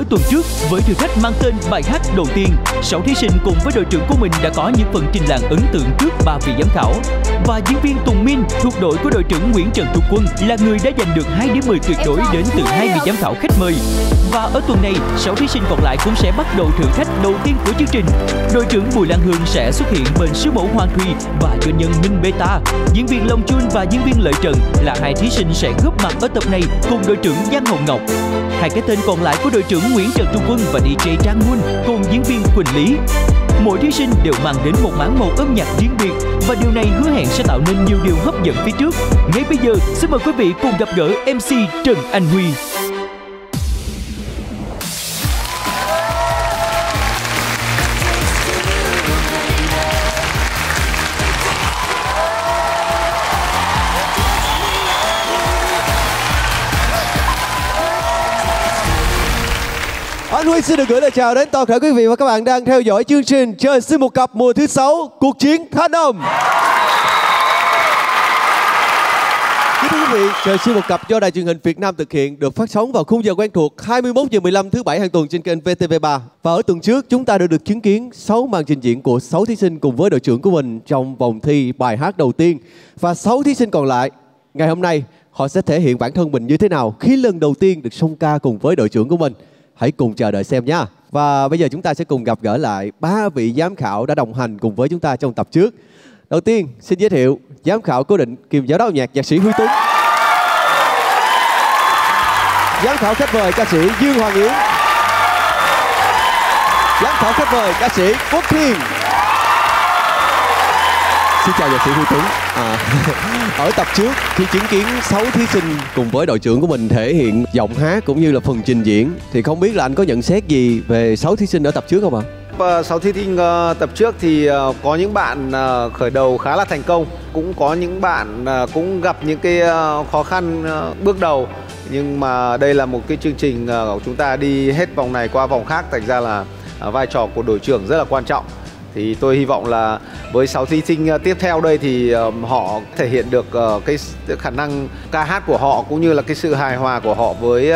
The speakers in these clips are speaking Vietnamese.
Ở tuần trước, với thử thách mang tên bài hát đầu tiên, 6 thí sinh cùng với đội trưởng của mình đã có những phần trình làng ấn tượng trước 3 vị giám khảo. Và diễn viên Tùng Minh thuộc đội của đội trưởng Nguyễn Trần Trung Quân là người đã giành được 2 điểm 10 tuyệt đối đến từ 2 vị giám khảo khách mời. Và ở tuần này, 6 thí sinh còn lại cũng sẽ bắt đầu thử thách đầu tiên của chương trình. Đội trưởng Bùi Lan Hương sẽ xuất hiện bên siêu mẫu Hoàng Thùy và doanh nhân Minh Beta. Diễn viên Long Chun và diễn viên Lợi Trần là 2 thí sinh sẽ góp mặt ở tập này cùng đội trưởng Giang Hồng Ngọc. 2 cái tên còn lại của đội trưởng Nguyễn Trần Trung Quân và DJ Trang Moon cùng diễn viên Quỳnh Lý. Mỗi thí sinh đều mang đến một mảng màu âm nhạc riêng biệt và điều này hứa hẹn sẽ tạo nên nhiều điều hấp dẫn phía trước. Ngay bây giờ, xin mời quý vị cùng gặp gỡ MC Trần Anh Huy. Anh Huy xin được gửi lời chào đến toàn thể quý vị và các bạn đang theo dõi chương trình Trời Sinh Một Cặp mùa thứ 6, cuộc chiến Thanh Âm. Thưa quý vị, Trời Sinh Một Cặp do Đài Truyền hình Việt Nam thực hiện được phát sóng vào khung giờ quen thuộc 21h15 thứ 7 hàng tuần trên kênh VTV3. Và ở tuần trước chúng ta đã được chứng kiến 6 màn trình diễn của 6 thí sinh cùng với đội trưởng của mình trong vòng thi bài hát đầu tiên. Và 6 thí sinh còn lại ngày hôm nay họ sẽ thể hiện bản thân mình như thế nào khi lần đầu tiên được song ca cùng với đội trưởng của mình. Hãy cùng chờ đợi xem nha. Và bây giờ chúng ta sẽ cùng gặp gỡ lại 3 vị giám khảo đã đồng hành cùng với chúng ta trong tập trước. Đầu tiên, xin giới thiệu giám khảo cố định kiêm giáo đạo nhạc nhạc sĩ Huy Tuấn. Giám khảo khách mời ca sĩ Dương Hoàng Yến. Giám khảo khách mời ca sĩ Quốc Thiên. Xin chào nhạc sĩ Huy Tuấn. Ở tập trước khi chứng kiến 6 thí sinh cùng với đội trưởng của mình thể hiện giọng hát cũng như là phần trình diễn thì không biết là anh có nhận xét gì về 6 thí sinh ở tập trước không ạ? 6 thí sinh tập trước thì có những bạn khởi đầu khá là thành công, cũng có những bạn cũng gặp những cái khó khăn bước đầu, nhưng mà đây là một cái chương trình của chúng ta đi hết vòng này qua vòng khác, thành ra là vai trò của đội trưởng rất là quan trọng. Thì tôi hy vọng là với 6 thí sinh tiếp theo đây thì họ thể hiện được cái khả năng ca hát của họ cũng như là cái sự hài hòa của họ với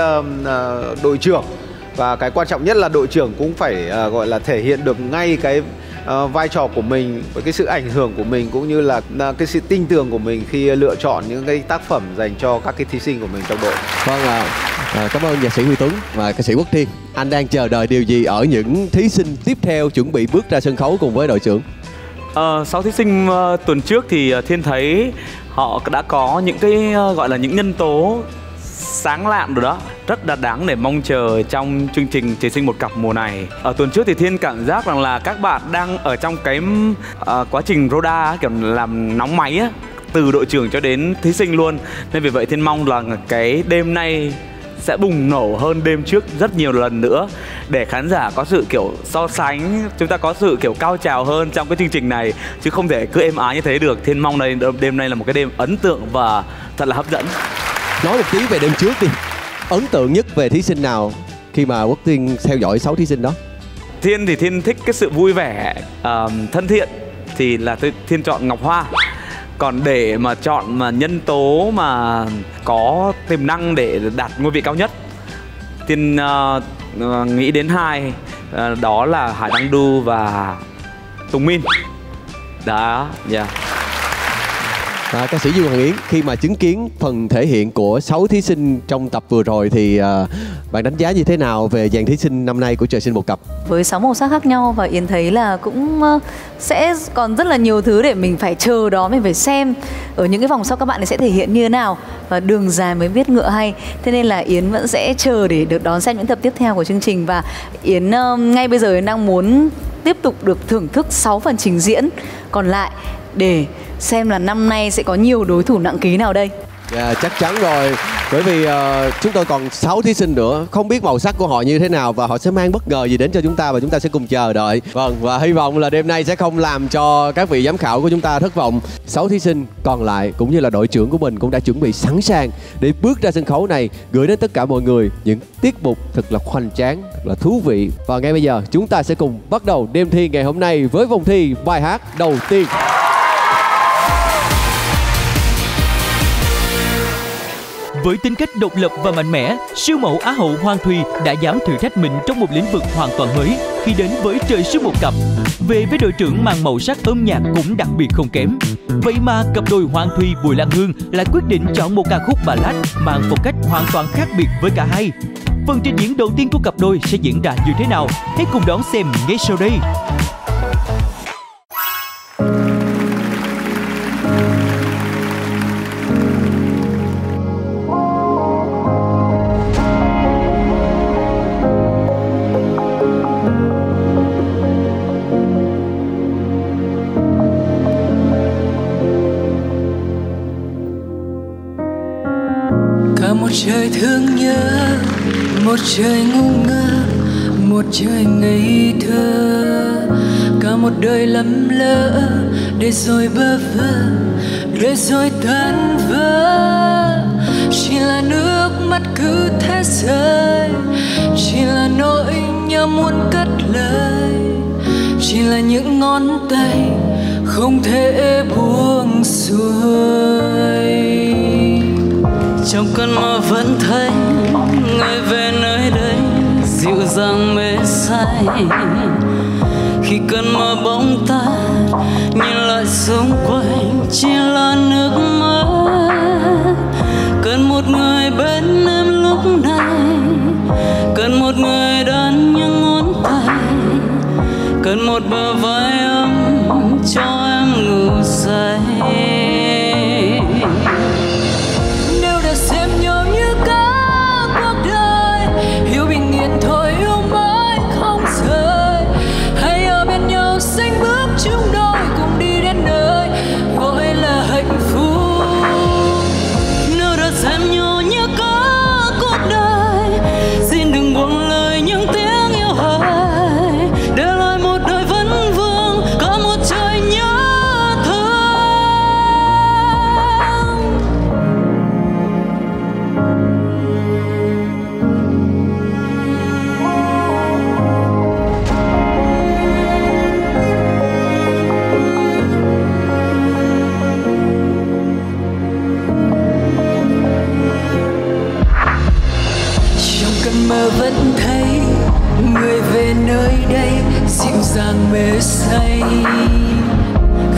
đội trưởng. Và cái quan trọng nhất là đội trưởng cũng phải gọi là thể hiện được ngay cái vai trò của mình, với cái sự ảnh hưởng của mình cũng như là cái sự tinh tường của mình khi lựa chọn những cái tác phẩm dành cho các cái thí sinh của mình trong đội. Vâng ạ. Cảm ơn nhạc sĩ Huy Tuấn và ca sĩ Quốc Thiên. Anh đang chờ đợi điều gì ở những thí sinh tiếp theo chuẩn bị bước ra sân khấu cùng với đội trưởng? 6 thí sinh tuần trước thì Thiên thấy họ đã có những cái gọi là những nhân tố sáng lạn rồi đó, rất là đáng để mong chờ trong chương trình Trời Sinh Một Cặp mùa này. Ở tuần trước thì Thiên cảm giác rằng là các bạn đang ở trong cái quá trình roda kiểu làm nóng máy á, từ đội trưởng cho đến thí sinh luôn. Nên vì vậy Thiên mong là cái đêm nay sẽ bùng nổ hơn đêm trước rất nhiều lần nữa, để khán giả có sự kiểu so sánh, chúng ta có sự kiểu cao trào hơn trong cái chương trình này, chứ không thể cứ êm ái như thế được. Thiên mong đây đêm nay là một cái đêm ấn tượng và thật là hấp dẫn. Nói một tí về đêm trước đi. Ấn tượng nhất về thí sinh nào khi mà Quốc Thiên theo dõi 6 thí sinh đó? Thiên thì Thiên thích cái sự vui vẻ, thân thiện thì là Thiên chọn Ngọc Hoa. Còn để mà chọn mà nhân tố mà có tiềm năng để đạt ngôi vị cao nhất, Thiên nghĩ đến 2, đó là Hải Đăng Du và Tùng Minh. Đó, yeah. Ca sĩ Dương Hoàng Yến, khi mà chứng kiến phần thể hiện của 6 thí sinh trong tập vừa rồi thì bạn đánh giá như thế nào về dàn thí sinh năm nay của Trời Sinh Một Cặp? Với 6 màu sắc khác nhau, và Yến thấy là cũng sẽ còn rất là nhiều thứ để mình phải chờ đó, mình phải xem ở những cái vòng sau các bạn sẽ thể hiện như thế nào, và đường dài mới biết ngựa hay. Thế nên là Yến vẫn sẽ chờ để được đón xem những tập tiếp theo của chương trình, và Yến ngay bây giờ Yến đang muốn tiếp tục được thưởng thức 6 phần trình diễn còn lại để xem là năm nay sẽ có nhiều đối thủ nặng ký nào đây. Chắc chắn rồi, bởi vì chúng tôi còn 6 thí sinh nữa, không biết màu sắc của họ như thế nào và họ sẽ mang bất ngờ gì đến cho chúng ta, và chúng ta sẽ cùng chờ đợi. Vâng, và hy vọng là đêm nay sẽ không làm cho các vị giám khảo của chúng ta thất vọng. 6 thí sinh còn lại cũng như là đội trưởng của mình cũng đã chuẩn bị sẵn sàng để bước ra sân khấu này, gửi đến tất cả mọi người những tiết mục thật là hoành tráng, thật là thú vị. Và ngay bây giờ chúng ta sẽ cùng bắt đầu đêm thi ngày hôm nay với vòng thi bài hát đầu tiên. Với tính cách độc lập và mạnh mẽ, siêu mẫu Á hậu Hoàng Thùy đã dám thử thách mình trong một lĩnh vực hoàn toàn mới khi đến với Trời Sinh Một Cặp. Về với đội trưởng mang màu sắc âm nhạc cũng đặc biệt không kém. Vậy mà cặp đôi Hoàng Thùy Bùi Lan Hương lại quyết định chọn một ca khúc ballad mang phong cách hoàn toàn khác biệt với cả hai. Phần trình diễn đầu tiên của cặp đôi sẽ diễn ra như thế nào? Hãy cùng đón xem ngay sau đây. Trời thương nhớ, một trời ngu ngơ, một trời ngây thơ. Cả một đời lầm lỡ, để rồi bơ vơ, để rồi tan vỡ. Chỉ là nước mắt cứ thế rơi, chỉ là nỗi nhớ muốn cất lời, chỉ là những ngón tay không thể buông xuôi. Trong cơn mơ vẫn thấy người về nơi đây dịu dàng mê say. Khi cơn mơ bỗng tan nhìn lại xung quanh chỉ là nước mắt. Cần một người bên em lúc này, cần một người đan những ngón tay, cần một bờ vai ấm cho em ngủ say.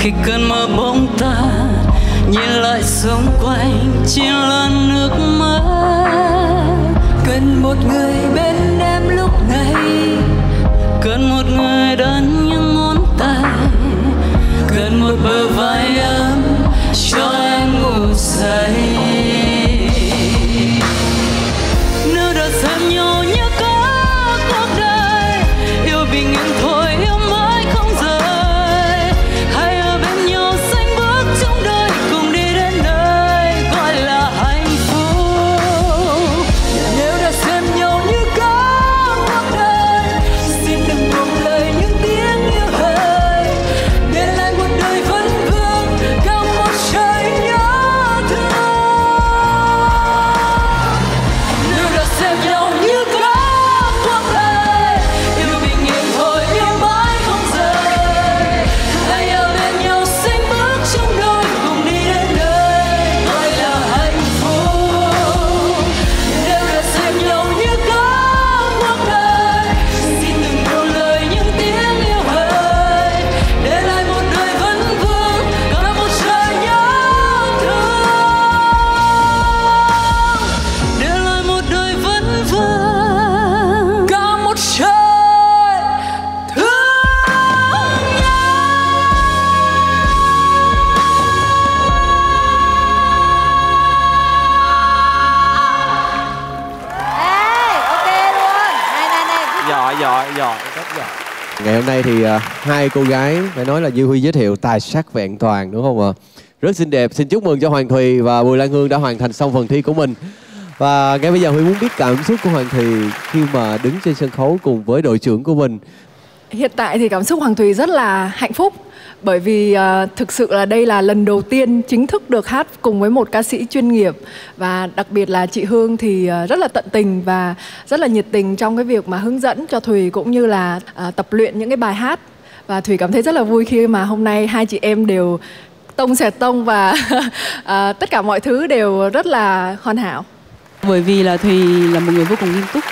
Khi cơn mơ bỗng tan nhìn lại xung quanh chỉ là nước mắt. Cần một người bên em lúc này, cần một người đan những ngón tay, cần một bờ vai ấm cho em ngủ say. Ngày hôm nay thì hai cô gái phải nói là Như Huy giới thiệu tài sắc vẹn toàn đúng không ạ? Rất xinh đẹp. Xin chúc mừng cho Hoàng Thùy và Bùi Lan Hương đã hoàn thành xong phần thi của mình. Và ngay bây giờ Huy muốn biết cảm xúc của Hoàng Thùy khi mà đứng trên sân khấu cùng với đội trưởng của mình. Hiện tại thì cảm xúc Hoàng Thùy rất là hạnh phúc, bởi vì thực sự là đây là lần đầu tiên chính thức được hát cùng với một ca sĩ chuyên nghiệp. Và đặc biệt là chị Hương thì rất là tận tình và rất là nhiệt tình trong cái việc mà hướng dẫn cho Thùy cũng như là tập luyện những cái bài hát. Và Thùy cảm thấy rất là vui khi mà hôm nay hai chị em đều tông xẹt tông và tất cả mọi thứ đều rất là hoàn hảo. bởi vì là Thùy là một người vô cùng nghiêm túc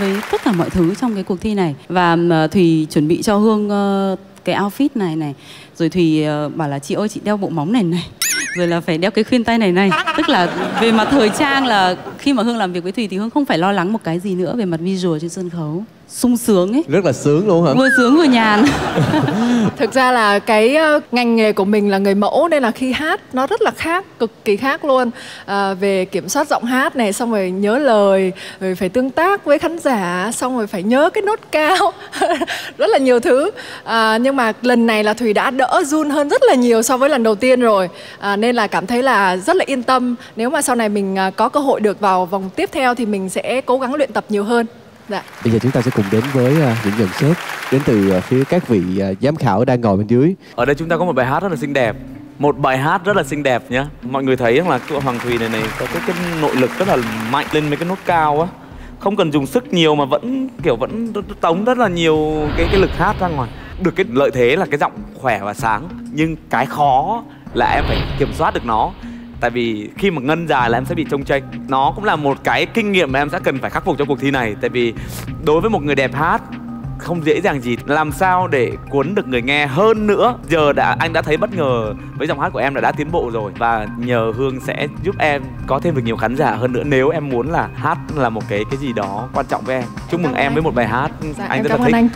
với tất cả mọi thứ trong cái cuộc thi này. Và Thùy chuẩn bị cho Hương cái outfit này. Rồi Thùy bảo là chị ơi chị đeo bộ móng này. Rồi là phải đeo cái khuyên tay này. Tức là về mặt thời trang là khi mà Hương làm việc với Thùy thì Hương không phải lo lắng một cái gì nữa về mặt visual trên sân khấu. Sung sướng ấy. Rất là sướng luôn hả? Vừa sướng vừa nhàn. Thực ra là cái ngành nghề của mình là người mẫu nên là khi hát nó rất là khác, cực kỳ khác luôn. Về kiểm soát giọng hát này, xong rồi nhớ lời, rồi phải tương tác với khán giả, xong rồi phải nhớ cái nốt cao. Rất là nhiều thứ. Nhưng mà lần này là Thùy đã đỡ run hơn rất là nhiều so với lần đầu tiên rồi. Nên là cảm thấy là rất là yên tâm. Nếu mà sau này mình có cơ hội được vào vòng tiếp theo thì mình sẽ cố gắng luyện tập nhiều hơn. Dạ. Bây giờ chúng ta sẽ cùng đến với những nhận xét đến từ phía các vị giám khảo đang ngồi bên dưới. Ở đây chúng ta có một bài hát rất là xinh đẹp. Một bài hát rất là xinh đẹp nhá. Mọi người thấy rằng là Hoàng Thùy này có cái nội lực rất là mạnh lên mấy cái nốt cao á. Không cần dùng sức nhiều mà vẫn kiểu vẫn tống rất là nhiều cái lực hát ra ngoài. Được cái lợi thế là cái giọng khỏe và sáng. Nhưng cái khó là em phải kiểm soát được nó. Tại vì khi mà ngân dài là em sẽ bị trông chênh. Nó cũng là một cái kinh nghiệm mà em sẽ cần phải khắc phục trong cuộc thi này. Tại vì đối với một người đẹp hát không dễ dàng gì. Làm sao để cuốn được người nghe hơn nữa. Giờ anh đã thấy bất ngờ với giọng hát của em đã tiến bộ rồi. Và nhờ Hương sẽ giúp em có thêm được nhiều khán giả hơn nữa. Nếu em muốn là hát là một cái gì đó quan trọng với em. Chúc mừng em với một bài hát dạ, anh rất là thích.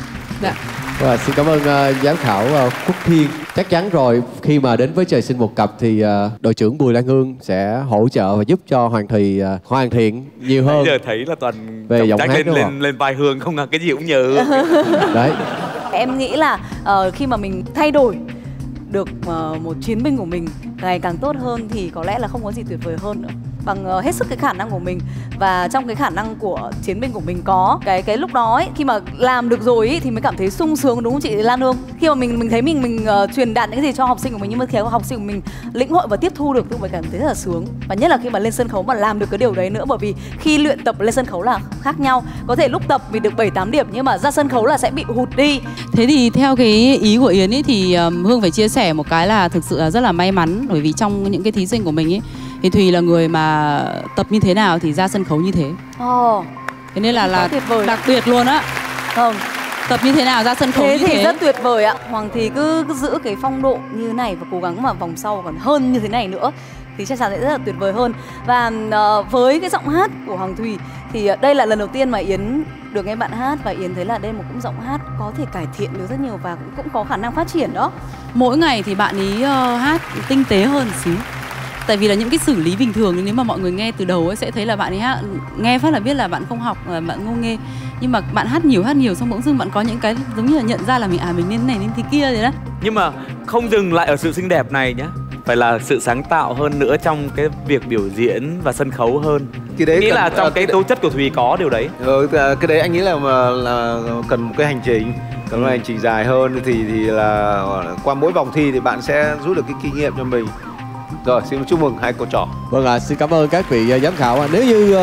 Dạ. Và xin cảm ơn giám khảo Quốc Thiên. Chắc chắn rồi, khi mà đến với Trời Sinh Một Cặp thì đội trưởng Bùi Lan Hương sẽ hỗ trợ và giúp cho Hoàng Thùy hoàn thiện nhiều hơn. Bây giờ thấy là toàn về giọng hát lên vai Hương không là cái gì cũng nhờ Hương. Đấy. Em nghĩ là khi mà mình thay đổi được một chiến binh của mình ngày càng tốt hơn thì có lẽ là không có gì tuyệt vời hơn nữa. Bằng hết sức cái khả năng của mình. Và trong cái khả năng của chiến binh của mình có cái lúc đó ấy, khi mà làm được rồi ấy, thì mới cảm thấy sung sướng, đúng không chị Lan Hương? Khi mà mình thấy mình truyền đạt những cái gì cho học sinh của mình, nhưng mà khi học sinh của mình lĩnh hội và tiếp thu được thì mình cảm thấy rất là sướng. Và nhất là khi mà lên sân khấu mà làm được cái điều đấy nữa. Bởi vì khi luyện tập lên sân khấu là khác nhau. Có thể lúc tập mình được 7-8 điểm nhưng mà ra sân khấu là sẽ bị hụt đi. Thế thì theo cái ý của Yến ấy, thì Hương phải chia sẻ một cái là thực sự là rất là may mắn. Bởi vì trong những cái thí sinh của mình ấy thì Thùy là người mà tập như thế nào thì ra sân khấu như thế. Thế nên là đặc biệt luôn á. Tập như thế nào ra sân khấu như thế. Thế thì rất tuyệt vời ạ. Hoàng Thùy cứ giữ cái phong độ như này và cố gắng mà vòng sau còn hơn như thế này nữa thì chắc chắn sẽ rất là tuyệt vời hơn. Và với cái giọng hát của Hoàng Thùy thì đây là lần đầu tiên mà Yến được nghe bạn hát. Và Yến thấy là đây một cũng giọng hát có thể cải thiện được rất nhiều và cũng có khả năng phát triển đó. Mỗi ngày thì bạn ý hát tinh tế hơn xíu. Tại vì là những cái xử lý bình thường nếu mà mọi người nghe từ đầu ấy sẽ thấy là bạn ấy hát, nghe phát là biết là bạn không học, là bạn ngô nghê. Nhưng mà bạn hát nhiều xong bỗng dưng bạn có những cái giống như là nhận ra là mình nên này nên thế kia thế đó. Nhưng mà không dừng lại ở sự xinh đẹp này nhá. Phải là sự sáng tạo hơn nữa trong cái việc biểu diễn và sân khấu hơn. Cái đấy nghĩ cần, là trong cái tố chất của Thùy có điều đấy. Cái đấy anh nghĩ là cần một cái hành trình. Cần một hành trình dài hơn thì là qua mỗi vòng thi thì bạn sẽ rút được cái kinh nghiệm cho mình. Rồi, xin chúc mừng hai cô trò. Vâng ạ, xin cảm ơn các vị giám khảo. Nếu như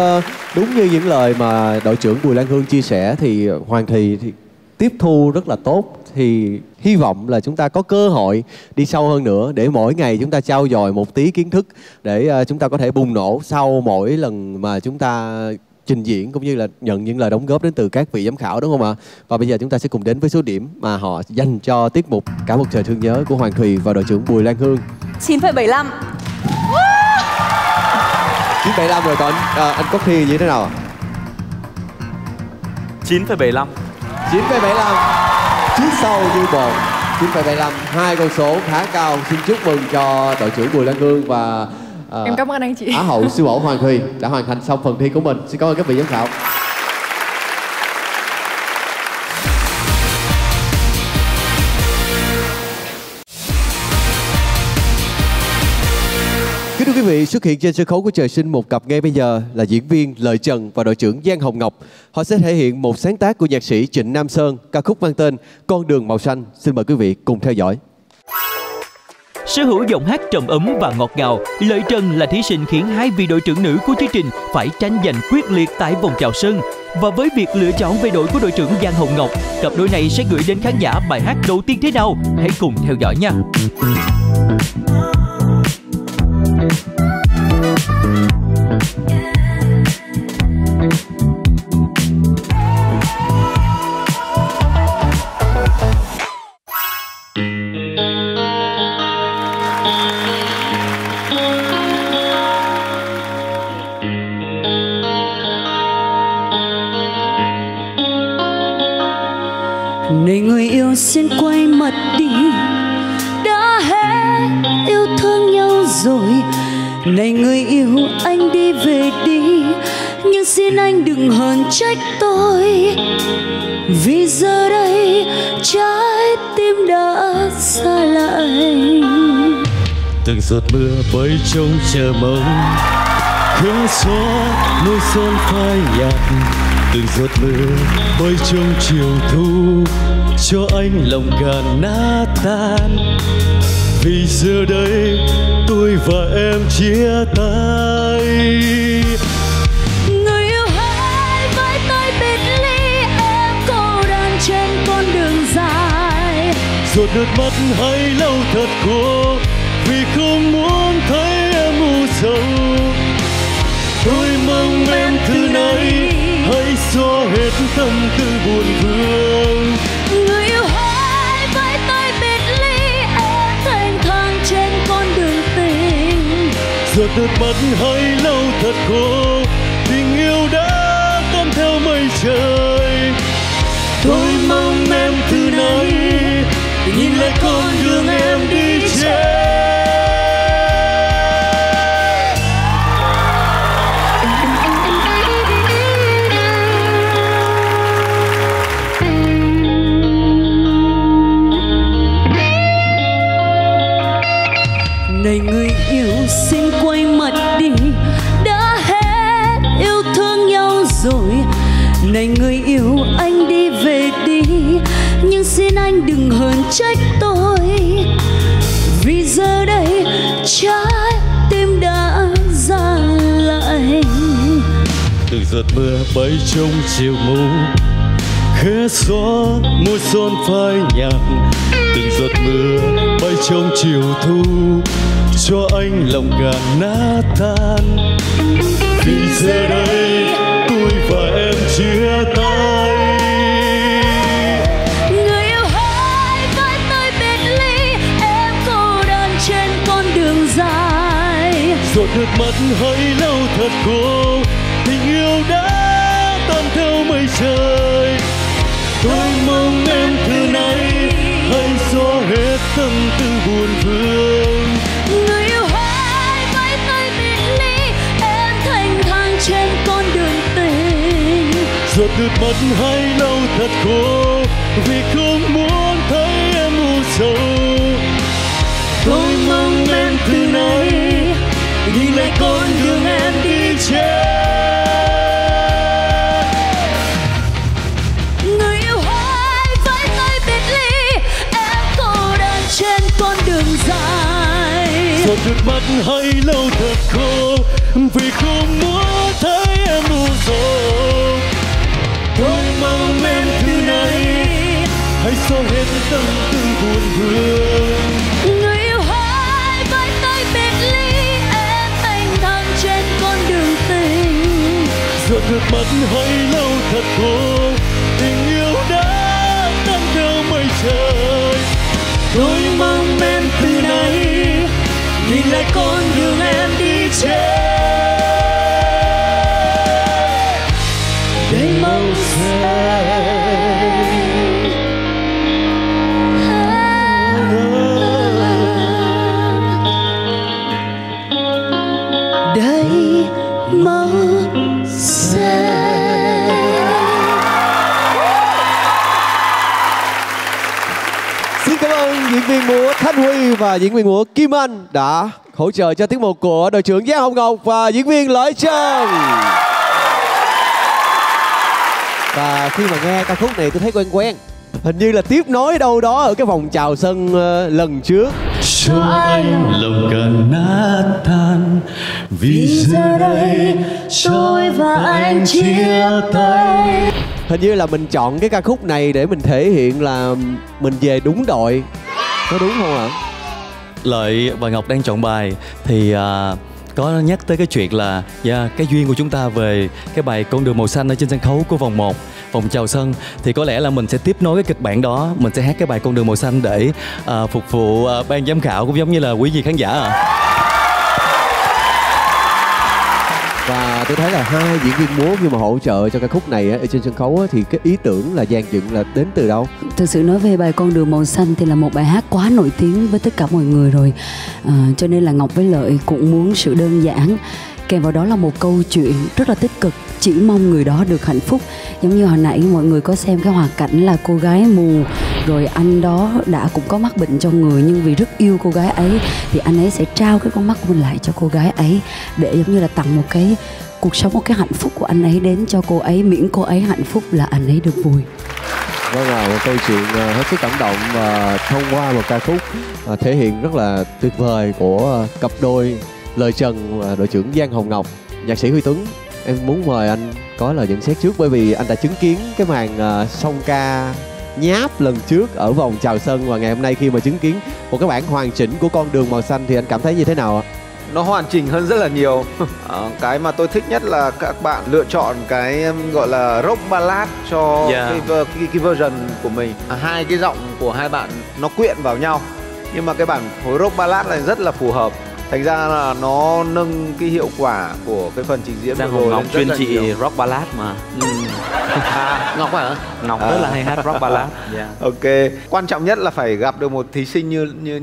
đúng như những lời mà đội trưởng Bùi Lan Hương chia sẻ thì Hoàng Thùy thì tiếp thu rất là tốt. Thì hy vọng là chúng ta có cơ hội đi sâu hơn nữa để mỗi ngày chúng ta trau dồi một tí kiến thức để chúng ta có thể bùng nổ sau mỗi lần mà chúng ta trình diễn cũng như là nhận những lời đóng góp đến từ các vị giám khảo, đúng không ạ? Và bây giờ chúng ta sẽ cùng đến với số điểm mà họ dành cho tiết mục Cả Một Trời Thương Nhớ của Hoàng Thùy và đội trưởng Bùi Lan Hương. 9,75. 9,75 rồi, còn anh Quốc Thiên như thế nào ạ? 9,75. 9,75. Chuyến sâu như bồn. 9,75, hai con số khá cao. Xin chúc mừng cho đội trưởng Bùi Lan Hương và em cảm ơn anh chị. Á hậu siêu mẫu Hoàng Thùy đã hoàn thành xong phần thi của mình. Xin cảm ơn các vị giám khảo. Kính thưa quý vị, xuất hiện trên sân khấu của Trời Sinh Một Cặp ngay bây giờ là diễn viên Lợi Trần và đội trưởng Giang Hồng Ngọc. Họ sẽ thể hiện một sáng tác của nhạc sĩ Trịnh Nam Sơn, ca khúc mang tên Con Đường Màu Xanh. Xin mời quý vị cùng theo dõi. Sở hữu giọng hát trầm ấm và ngọt ngào, Lợi Trần là thí sinh khiến hai vị đội trưởng nữ của chương trình phải tranh giành quyết liệt tại vòng chào sân. Và với việc lựa chọn về đội của đội trưởng Giang Hồng Ngọc, cặp đôi này sẽ gửi đến khán giả bài hát đầu tiên thế nào? Hãy cùng theo dõi nha! đời người yêu xin quay mặt đi, đã hết yêu thương nhau rồi. Này người yêu anh đi về đi, nhưng xin anh đừng hờn trách tôi, vì giờ đây trái tim đã xa lại. Từng giọt mưa với trông chờ mong, hương gió môi son phai nhạt. Từng giọt mưa bơi trong chiều thu, cho anh lòng gan nát tan. Vì giờ đây tôi và em chia tay. Người yêu hãy với tôi biệt ly, em cô đơn trên con đường dài. Giọt nước mắt hãy lau thật khô, vì không muốn thấy em u sầu. Tôi mong em từ nay hãy xóa hết tâm tư buồn vương. Người yêu hãy với tôi biệt ly, em thành thang trên con đường tình. Giọt nước mắt hãy lau thật khô, tình yêu đã tan theo mây trời. Tôi mong em từ nay nhìn lại con đường em đi trên. Này người yêu xin quay mặt đi, đã hết yêu thương nhau rồi. Này người yêu anh đi về đi, nhưng xin anh đừng hờn trách tôi, vì giờ đây trái tim đã ra lại. Từng giọt mưa bay trong chiều mù, khẽ gió môi son phai nhạt. Từng giọt mưa bay trong chiều thu, cho anh lòng gan nát tan. Vì giờ đây tôi và em chia tay. Người yêu hãy với tôi biệt ly, em cô đơn trên con đường dài. Giọt nước mắt hãy lau thật khô, tình yêu đã tan theo mây trời. Tôi mong em từ nay hãy xóa hết tâm tư buồn vương. Người yêu hãy với tôi biệt ly, em thành thang trên con đường tình. Giọt nước mắt hãy lau thật khô, vì không muốn thấy em u sầu. Tôi mong em từ nay nhìn lại con đường em đi trên. Giọt nước mắt hãy lau thật khô, vì không muốn thấy em u sầu. Tôi mong em từ nay hãy xóa hết tâm tư buồn vương. Người yêu hãy với tôi biệt ly, em thành thang trên con đường tình. Giọt nước mắt hãy lau thật khô, tình yêu đã tan theo mây trời. Tôi mong em từ nay nhìn lại con đường em đi trên. Để màu xanh diễn viên múa Thanh Huy và diễn viên múa Kim Anh đã hỗ trợ cho tiết mục của đội trưởng Giang Hồng Ngọc và diễn viên Lợi Trần. Và khi mà nghe ca khúc này tôi thấy quen quen, hình như là tiếp nối đâu đó ở cái vòng chào sân lần trước. Cho anh lòng càng nát tan, vì giờ đây tôi và anh chia tay. Hình như là mình chọn cái ca khúc này để mình thể hiện là mình về đúng đội, có đúng không ạ? Lợi và Ngọc đang chọn bài thì có nhắc tới cái chuyện là cái duyên của chúng ta về cái bài Con đường màu xanh ở trên sân khấu của vòng 1, vòng chào sân. Thì có lẽ là mình sẽ tiếp nối cái kịch bản đó, mình sẽ hát cái bài Con đường màu xanh để phục vụ ban giám khảo cũng giống như là quý vị khán giả ạ. Và tôi thấy là hai diễn viên múa khi mà hỗ trợ cho ca khúc này ở trên sân khấu thì cái ý tưởng là dàn dựng là đến từ đâu? Thực sự nói về bài Con Đường Màu Xanh thì là một bài hát quá nổi tiếng với tất cả mọi người rồi, cho nên là Ngọc với Lợi cũng muốn sự đơn giản, kèm vào đó là một câu chuyện rất là tích cực, chỉ mong người đó được hạnh phúc. Giống như hồi nãy mọi người có xem cái hoàn cảnh là cô gái mù, rồi anh đó đã cũng có mắc bệnh trong người, nhưng vì rất yêu cô gái ấy thì anh ấy sẽ trao cái con mắt của mình lại cho cô gái ấy, để giống như là tặng một cái cuộc sống, một cái hạnh phúc của anh ấy đến cho cô ấy, miễn cô ấy hạnh phúc là anh ấy được vui. Đó là một câu chuyện hết sức cảm động và thông qua một ca khúc thể hiện rất là tuyệt vời của cặp đôi Lợi Trần và đội trưởng Giang Hồng Ngọc. Nhạc sĩ Huy Tuấn, em muốn mời anh có lời nhận xét trước, bởi vì anh đã chứng kiến cái màn song ca nháp lần trước ở vòng chào sân, và ngày hôm nay khi mà chứng kiến một cái bản hoàn chỉnh của Con Đường Màu Xanh thì anh cảm thấy như thế nào ạ? Nó hoàn chỉnh hơn rất là nhiều. Cái mà tôi thích nhất là các bạn lựa chọn cái gọi là rock ballad cho cái version của mình. Hai cái giọng của hai bạn nó quyện vào nhau, nhưng mà cái bản phối rock ballad này rất là phù hợp. Thành ra là nó nâng cái hiệu quả của cái phần trình diễn. Giang Hồng Ngọc chuyên trị rock ballad mà. Ngọc hả? Ngọc rất là hay hát rock ballad. Ok. Quan trọng nhất là phải gặp được một thí sinh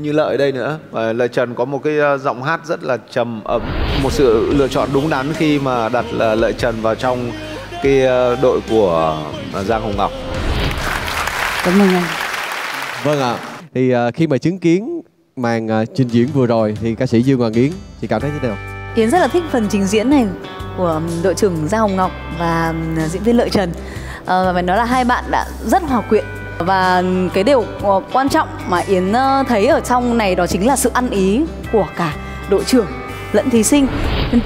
như Lợi đây nữa. Lợi Trần có một cái giọng hát rất là trầm ấm. Một sự lựa chọn đúng đắn khi mà đặt Lợi Trần vào trong cái đội của Giang Hồng Ngọc. Cảm ơn anh. Vâng ạ. Thì khi mà chứng kiến màn trình diễn vừa rồi thì ca sĩ Dương Hoàng Yến, chị cảm thấy thế nào? Yến rất là thích phần trình diễn này của đội trưởng Giang Hồng Ngọc và diễn viên Lợi Trần. Và phải nói là hai bạn đã rất hòa quyện. Và cái điều quan trọng mà Yến thấy ở trong này đó chính là sự ăn ý của cả đội trưởng lẫn thí sinh.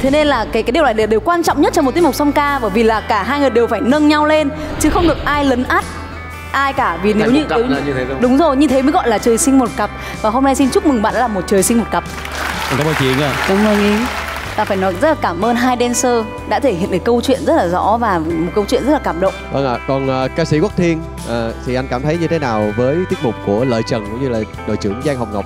Thế nên là cái điều này là điều quan trọng nhất trong một tiết mục song ca, bởi vì là cả hai người đều phải nâng nhau lên chứ không được ai lấn át ai cả, vì nếu như thế đúng rồi, như thế mới gọi là trời sinh một cặp. Và hôm nay xin chúc mừng bạn đã là một trời sinh một cặp. Cảm ơn chị Yến ạ. Cảm ơn Yến. Ta phải nói rất là cảm ơn hai dancer đã thể hiện được câu chuyện rất là rõ và một câu chuyện rất là cảm động. Vâng ạ. Còn ca sĩ Quốc Thiên thì anh cảm thấy như thế nào với tiết mục của Lợi Trần cũng như là đội trưởng Giang Hồng Ngọc?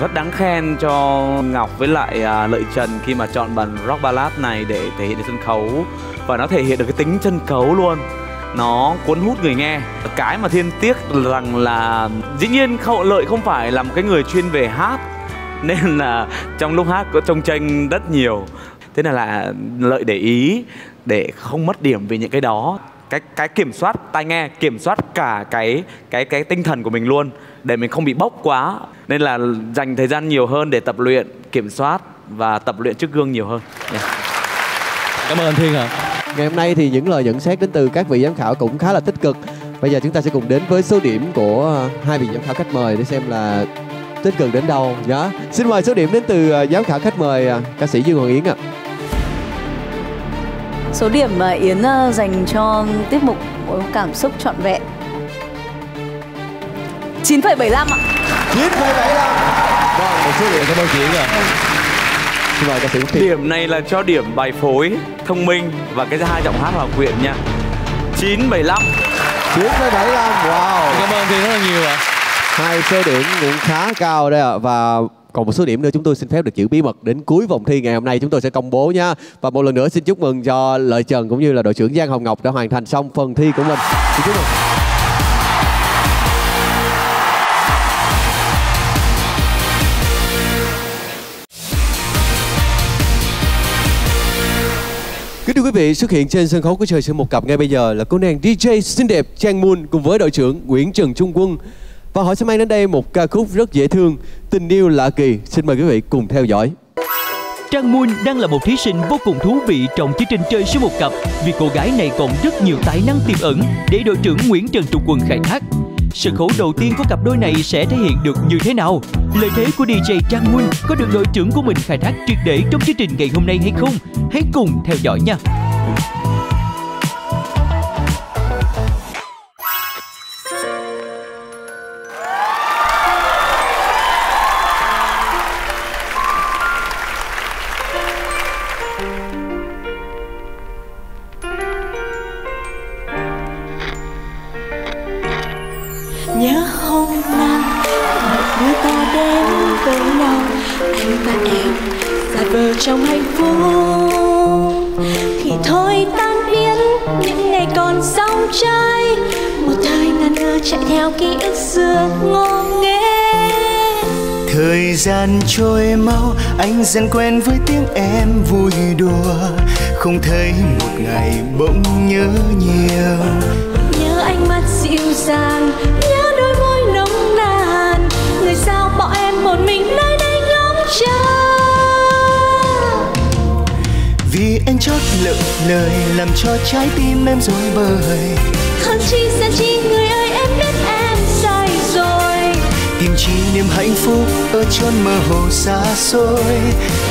Rất đáng khen cho Ngọc với lại Lợi Trần khi mà chọn bản rock ballad này để thể hiện được sân khấu, và nó thể hiện được cái tính chân cấu luôn. Nó cuốn hút người nghe. Cái mà Thiên tiếc rằng là dĩ nhiên Lợi không phải là một cái người chuyên về hát, nên là trong lúc hát có trông chênh rất nhiều. Thế là Lợi để ý để không mất điểm vì những cái đó. Cái kiểm soát tai nghe, kiểm soát cả cái tinh thần của mình luôn, để mình không bị bốc quá. Nên là dành thời gian nhiều hơn để tập luyện, kiểm soát và tập luyện trước gương nhiều hơn. Cảm ơn Thiên ạ. Ngày hôm nay thì những lời nhận xét đến từ các vị giám khảo cũng khá là tích cực. Bây giờ chúng ta sẽ cùng đến với số điểm của hai vị giám khảo khách mời để xem là tích cực đến đâu nhá. Xin mời số điểm đến từ giám khảo khách mời ca sĩ Dương Hoàng Yến ạ. Số điểm mà Yến dành cho tiết mục cảm xúc trọn vẹn 9,75 ạ. 9,75. Vâng, một số điểm cảm ơn chị Yến ạ. Điểm này là cho điểm bài phối thông minh và cái hai giọng hát hòa quyện nha. 9,75. 9,75. Wow. Cảm ơn Thiên rất là nhiều ạ. Hai số điểm cũng khá cao đây ạ. Và còn một số điểm nữa chúng tôi xin phép được giữ bí mật đến cuối vòng thi ngày hôm nay chúng tôi sẽ công bố nha. Và một lần nữa xin chúc mừng cho Lợi Trần cũng như là đội trưởng Giang Hồng Ngọc đã hoàn thành xong phần thi của mình. Xin chúc mừng. Thưa quý vị, xuất hiện trên sân khấu của Trời Sinh Một Cặp ngay bây giờ là cô nàng DJ xinh đẹp Trang Moon cùng với đội trưởng Nguyễn Trần Trung Quân. Và họ sẽ mang đến đây một ca khúc rất dễ thương, Tình Yêu Lạ Kỳ. Xin mời quý vị cùng theo dõi. Trang Moon đang là một thí sinh vô cùng thú vị trong chương trình Trời Sinh Một Cặp, vì cô gái này còn rất nhiều tài năng tiềm ẩn để đội trưởng Nguyễn Trần Trung Quân khai thác. Sân khấu đầu tiên của cặp đôi này sẽ thể hiện được như thế nào? Lợi thế của DJ Trang Moon có được đội trưởng của mình khai thác triệt để trong chương trình ngày hôm nay hay không? Hãy cùng theo dõi nha! Trong hạnh phúc đám trai, một thời ngàn ngơ chạy theo ký ức xưa ngô nghê. Thời gian trôi mau, anh dần quen với tiếng em vui đùa, không thấy một ngày bỗng nhớ nhiều. Nhớ ánh mắt dịu dàng, nhớ đôi môi nồng nàn, người sao bỏ em một mình nơi đây ngóng chờ. Vì anh chót lựng lời làm cho trái tim em rối bời. Không chi xa chi người ơi, em biết em sai rồi. Tìm chi niềm hạnh phúc ở chốn mơ hồ xa xôi.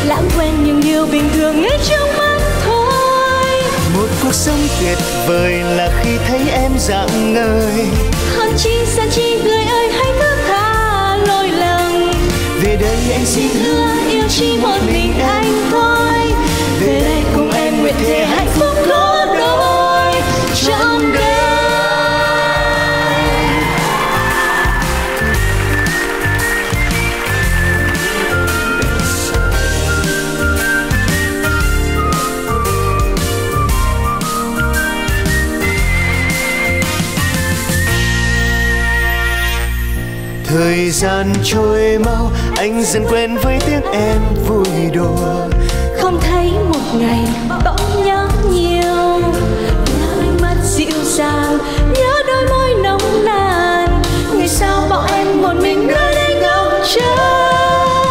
Lãng quên những điều bình thường ngay trong mắt thôi. Một cuộc sống tuyệt vời là khi thấy em rạng ngời. Không chi xa chi người ơi, hãy cứ tha lỗi lầm. Về đây anh xin hứa yêu chỉ một mình anh thôi. Về đây cùng em nguyện thề hạnh phúc có đôi trong đời. Thời gian trôi mau, anh dần quen với tiếng em vui đùa. Không thấy một ngày bỗng nhớ nhiều, nhớ ánh mắt dịu dàng, nhớ đôi môi nồng nàn, người sao bỏ em một mình nơi đây ngóng chờ.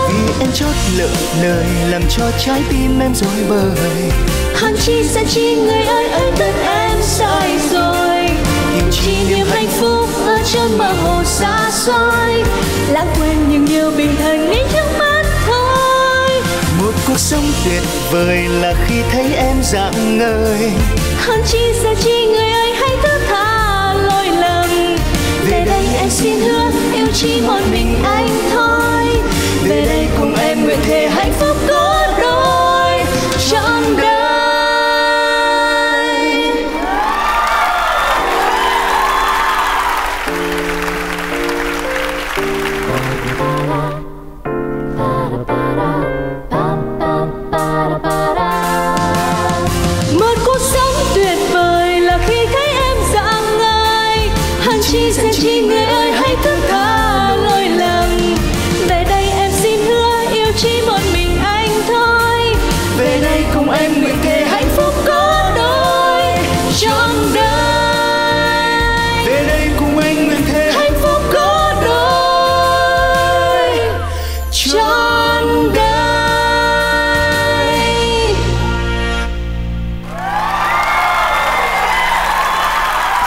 Vì em chót lựng lời làm cho trái tim em rối bời. Hằng chi xa chi người ơi, ơi tất em sai rồi. Tìm chi niềm hạnh phúc ở trên bờ hồ xa xôi, lãng quên những điều bình thường nghĩ thương mắt. Một cuộc sống tuyệt vời là khi thấy em rạng ngời. Hơn chi xa chi người ơi, hãy thứ tha lỗi lầm. Về đây em xin hứa yêu chỉ một mình anh thôi. Về đây cùng em nguyện thề hạnh phúc có đôi trong đời. Dành chi người ơi, hãy thứ tha lỗi lầm. Về đây em xin hứa yêu chỉ một mình anh thôi. Về đây cùng em nguyện thề hạnh phúc có đôi trong đời. Về đây cùng anh nguyện thề hạnh phúc có đôi trong đời.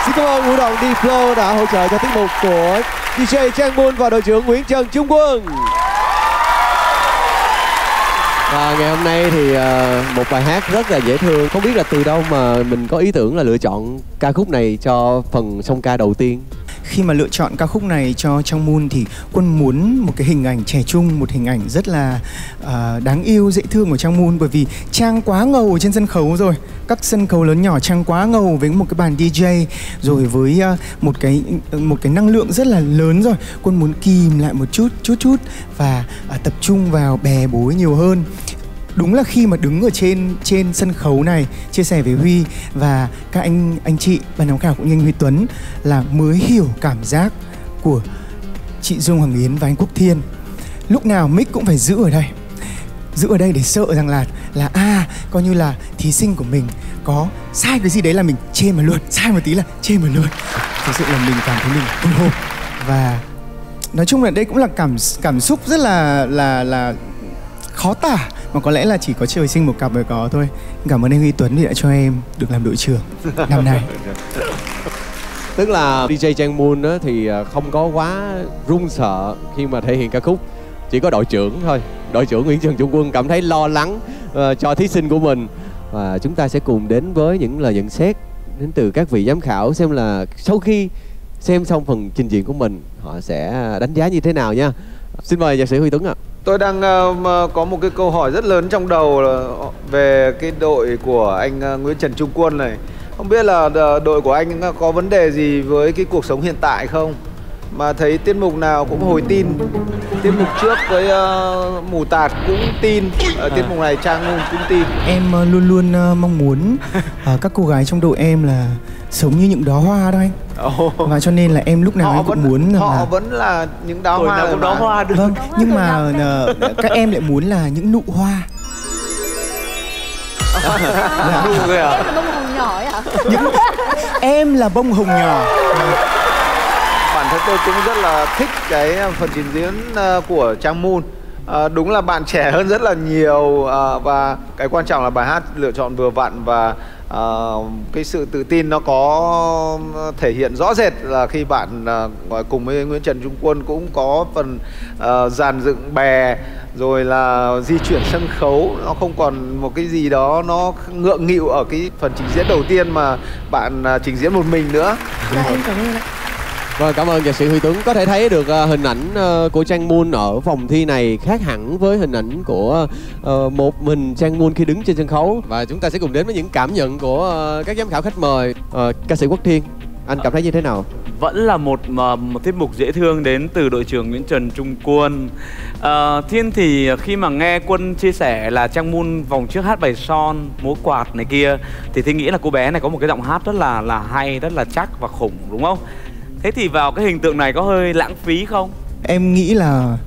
Xin cảm ơn Vũ Đồng Diplo đã hỗ trợ cho tiết mục của DJ Trang Moon và đội trưởng Nguyễn Trần Trung Quân. Và ngày hôm nay thì một bài hát rất là dễ thương. Không biết là từ đâu mà mình có ý tưởng là lựa chọn ca khúc này cho phần song ca đầu tiên? Khi mà lựa chọn ca khúc này cho Trang Moon thì Quân muốn một cái hình ảnh trẻ trung, một hình ảnh rất là đáng yêu, dễ thương của Trang Moon. Bởi vì Trang quá ngầu ở trên sân khấu rồi. Các sân khấu lớn nhỏ Trang quá ngầu với một cái bàn DJ, rồi với một cái năng lượng rất là lớn rồi. Quân muốn kìm lại một chút và tập trung vào bè bối nhiều hơn. Đúng là khi mà đứng ở trên sân khấu này, chia sẻ với Huy và các anh chị ban giám khảo cũng như anh Huy Tuấn, là mới hiểu cảm giác của chị Dương Hoàng Yến và anh Quốc Thiên. Lúc nào mic cũng phải giữ ở đây để sợ rằng là coi như là thí sinh của mình có sai cái gì đấy là mình chê mà luôn, sai một tí là chê mà luôn. Thực sự là mình cảm thấy mình ôn hộp. Và nói chung là đây cũng là cảm xúc rất là khó tả, mà có lẽ là chỉ có Trời Sinh Một Cặp mới có thôi. Cảm ơn anh Huy Tuấn vì đã cho em được làm đội trưởng năm nay. Tức là DJ Trang Moon đó thì không có quá run sợ khi mà thể hiện ca khúc, chỉ có đội trưởng thôi. Đội trưởng Nguyễn Trần Trung Quân cảm thấy lo lắng cho thí sinh của mình. Và chúng ta sẽ cùng đến với những lời nhận xét đến từ các vị giám khảo, xem là sau khi xem xong phần trình diễn của mình họ sẽ đánh giá như thế nào nha. Xin mời nhạc sĩ Huy Tuấn ạ. Tôi đang có một cái câu hỏi rất lớn trong đầu về cái đội của anh Nguyễn Trần Trung Quân này. Không biết là đội của anh có vấn đề gì với cái cuộc sống hiện tại không? mà thấy tiết mục nào cũng hồi tin. Tiết mục trước với Mù Tạc cũng tin, tiết mục này Trang Moon cũng tin. Em luôn luôn mong muốn các cô gái trong đội em là sống như những đóa hoa đó anh. Và cho nên là em lúc nào họ vẫn muốn là những đóa hoa, được. Vâng, nhưng mà các em lại muốn là những nụ hoa. Em là bông hồng nhỏ ấy hả? Em là bông hồng nhỏ. Bản thân tôi cũng rất là thích cái phần trình diễn của Trang Moon. Đúng là bạn trẻ hơn rất là nhiều, và cái quan trọng là bài hát lựa chọn vừa vặn, và cái sự tự tin nó có thể hiện rõ rệt là khi bạn cùng với Nguyễn Trần Trung Quân cũng có phần dàn dựng bè, rồi là di chuyển sân khấu. Nó không còn một cái gì đó nó ngượng nghịu ở cái phần trình diễn đầu tiên mà bạn trình diễn một mình nữa. Vâng, cảm ơn nhạc sĩ Huy Tuấn. Có thể thấy được hình ảnh của Trang Moon ở vòng thi này khác hẳn với hình ảnh của một mình Trang Moon khi đứng trên sân khấu. Và chúng ta sẽ cùng đến với những cảm nhận của các giám khảo khách mời. Ca sĩ Quốc Thiên, anh cảm thấy như thế nào? Vẫn là một tiết mục dễ thương đến từ đội trưởng Nguyễn Trần Trung Quân. Thiên thì khi mà nghe Quân chia sẻ là Trang Moon vòng trước hát bài Son, múa quạt này kia, thì Thiên nghĩ là cô bé này có một cái giọng hát rất là hay, rất là chắc và khủng, đúng không? Thế thì vào cái hình tượng này có hơi lãng phí không? Em nghĩ là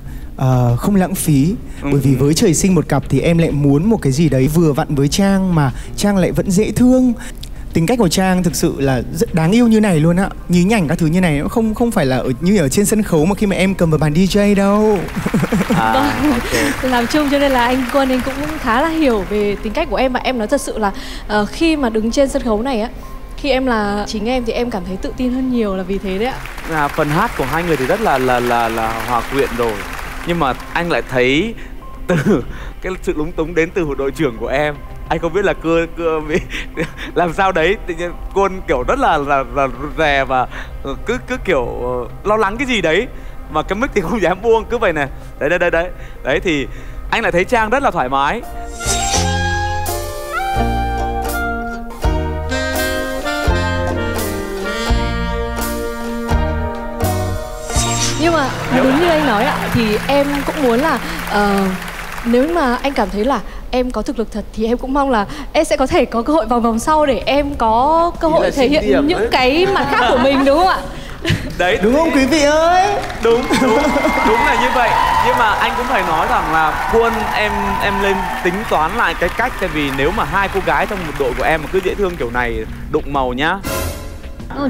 không lãng phí. Bởi vì với Trời Sinh Một Cặp thì em lại muốn một cái gì đấy vừa vặn với Trang, mà Trang lại vẫn dễ thương. Tính cách của Trang thực sự là rất đáng yêu như này luôn ạ. Nhí nhảnh các thứ như này, nó không phải là như ở trên sân khấu mà khi mà em cầm vào bàn DJ đâu. Làm chung cho nên là anh Quân anh cũng khá là hiểu về tính cách của em. Mà em nói thật sự là khi mà đứng trên sân khấu này á, khi em là chính em thì em cảm thấy tự tin hơn nhiều, là vì thế đấy ạ. Phần hát của hai người thì rất là hòa quyện rồi. Nhưng mà anh lại thấy từ cái sự lúng túng đến từ đội trưởng của em. Anh không biết là làm sao đấy tự nhiên Quân kiểu rất là rè và cứ kiểu lo lắng cái gì đấy mà cái mic thì không dám buông, cứ vậy này. Đấy thì anh lại thấy Trang rất là thoải mái. Nhưng mà đúng như anh nói ạ, thì em cũng muốn là nếu mà anh cảm thấy là em có thực lực thật thì em cũng mong là em sẽ có thể có cơ hội vào vòng sau để em có cơ hội thể hiện những cái mặt khác của mình, đúng không ạ? Đấy, đúng không quý vị ơi? Đúng là như vậy. Nhưng mà anh cũng phải nói rằng là Quân, em lên tính toán lại cái cách. Tại vì nếu mà hai cô gái trong một đội của em mà cứ dễ thương kiểu này, đụng màu nhá.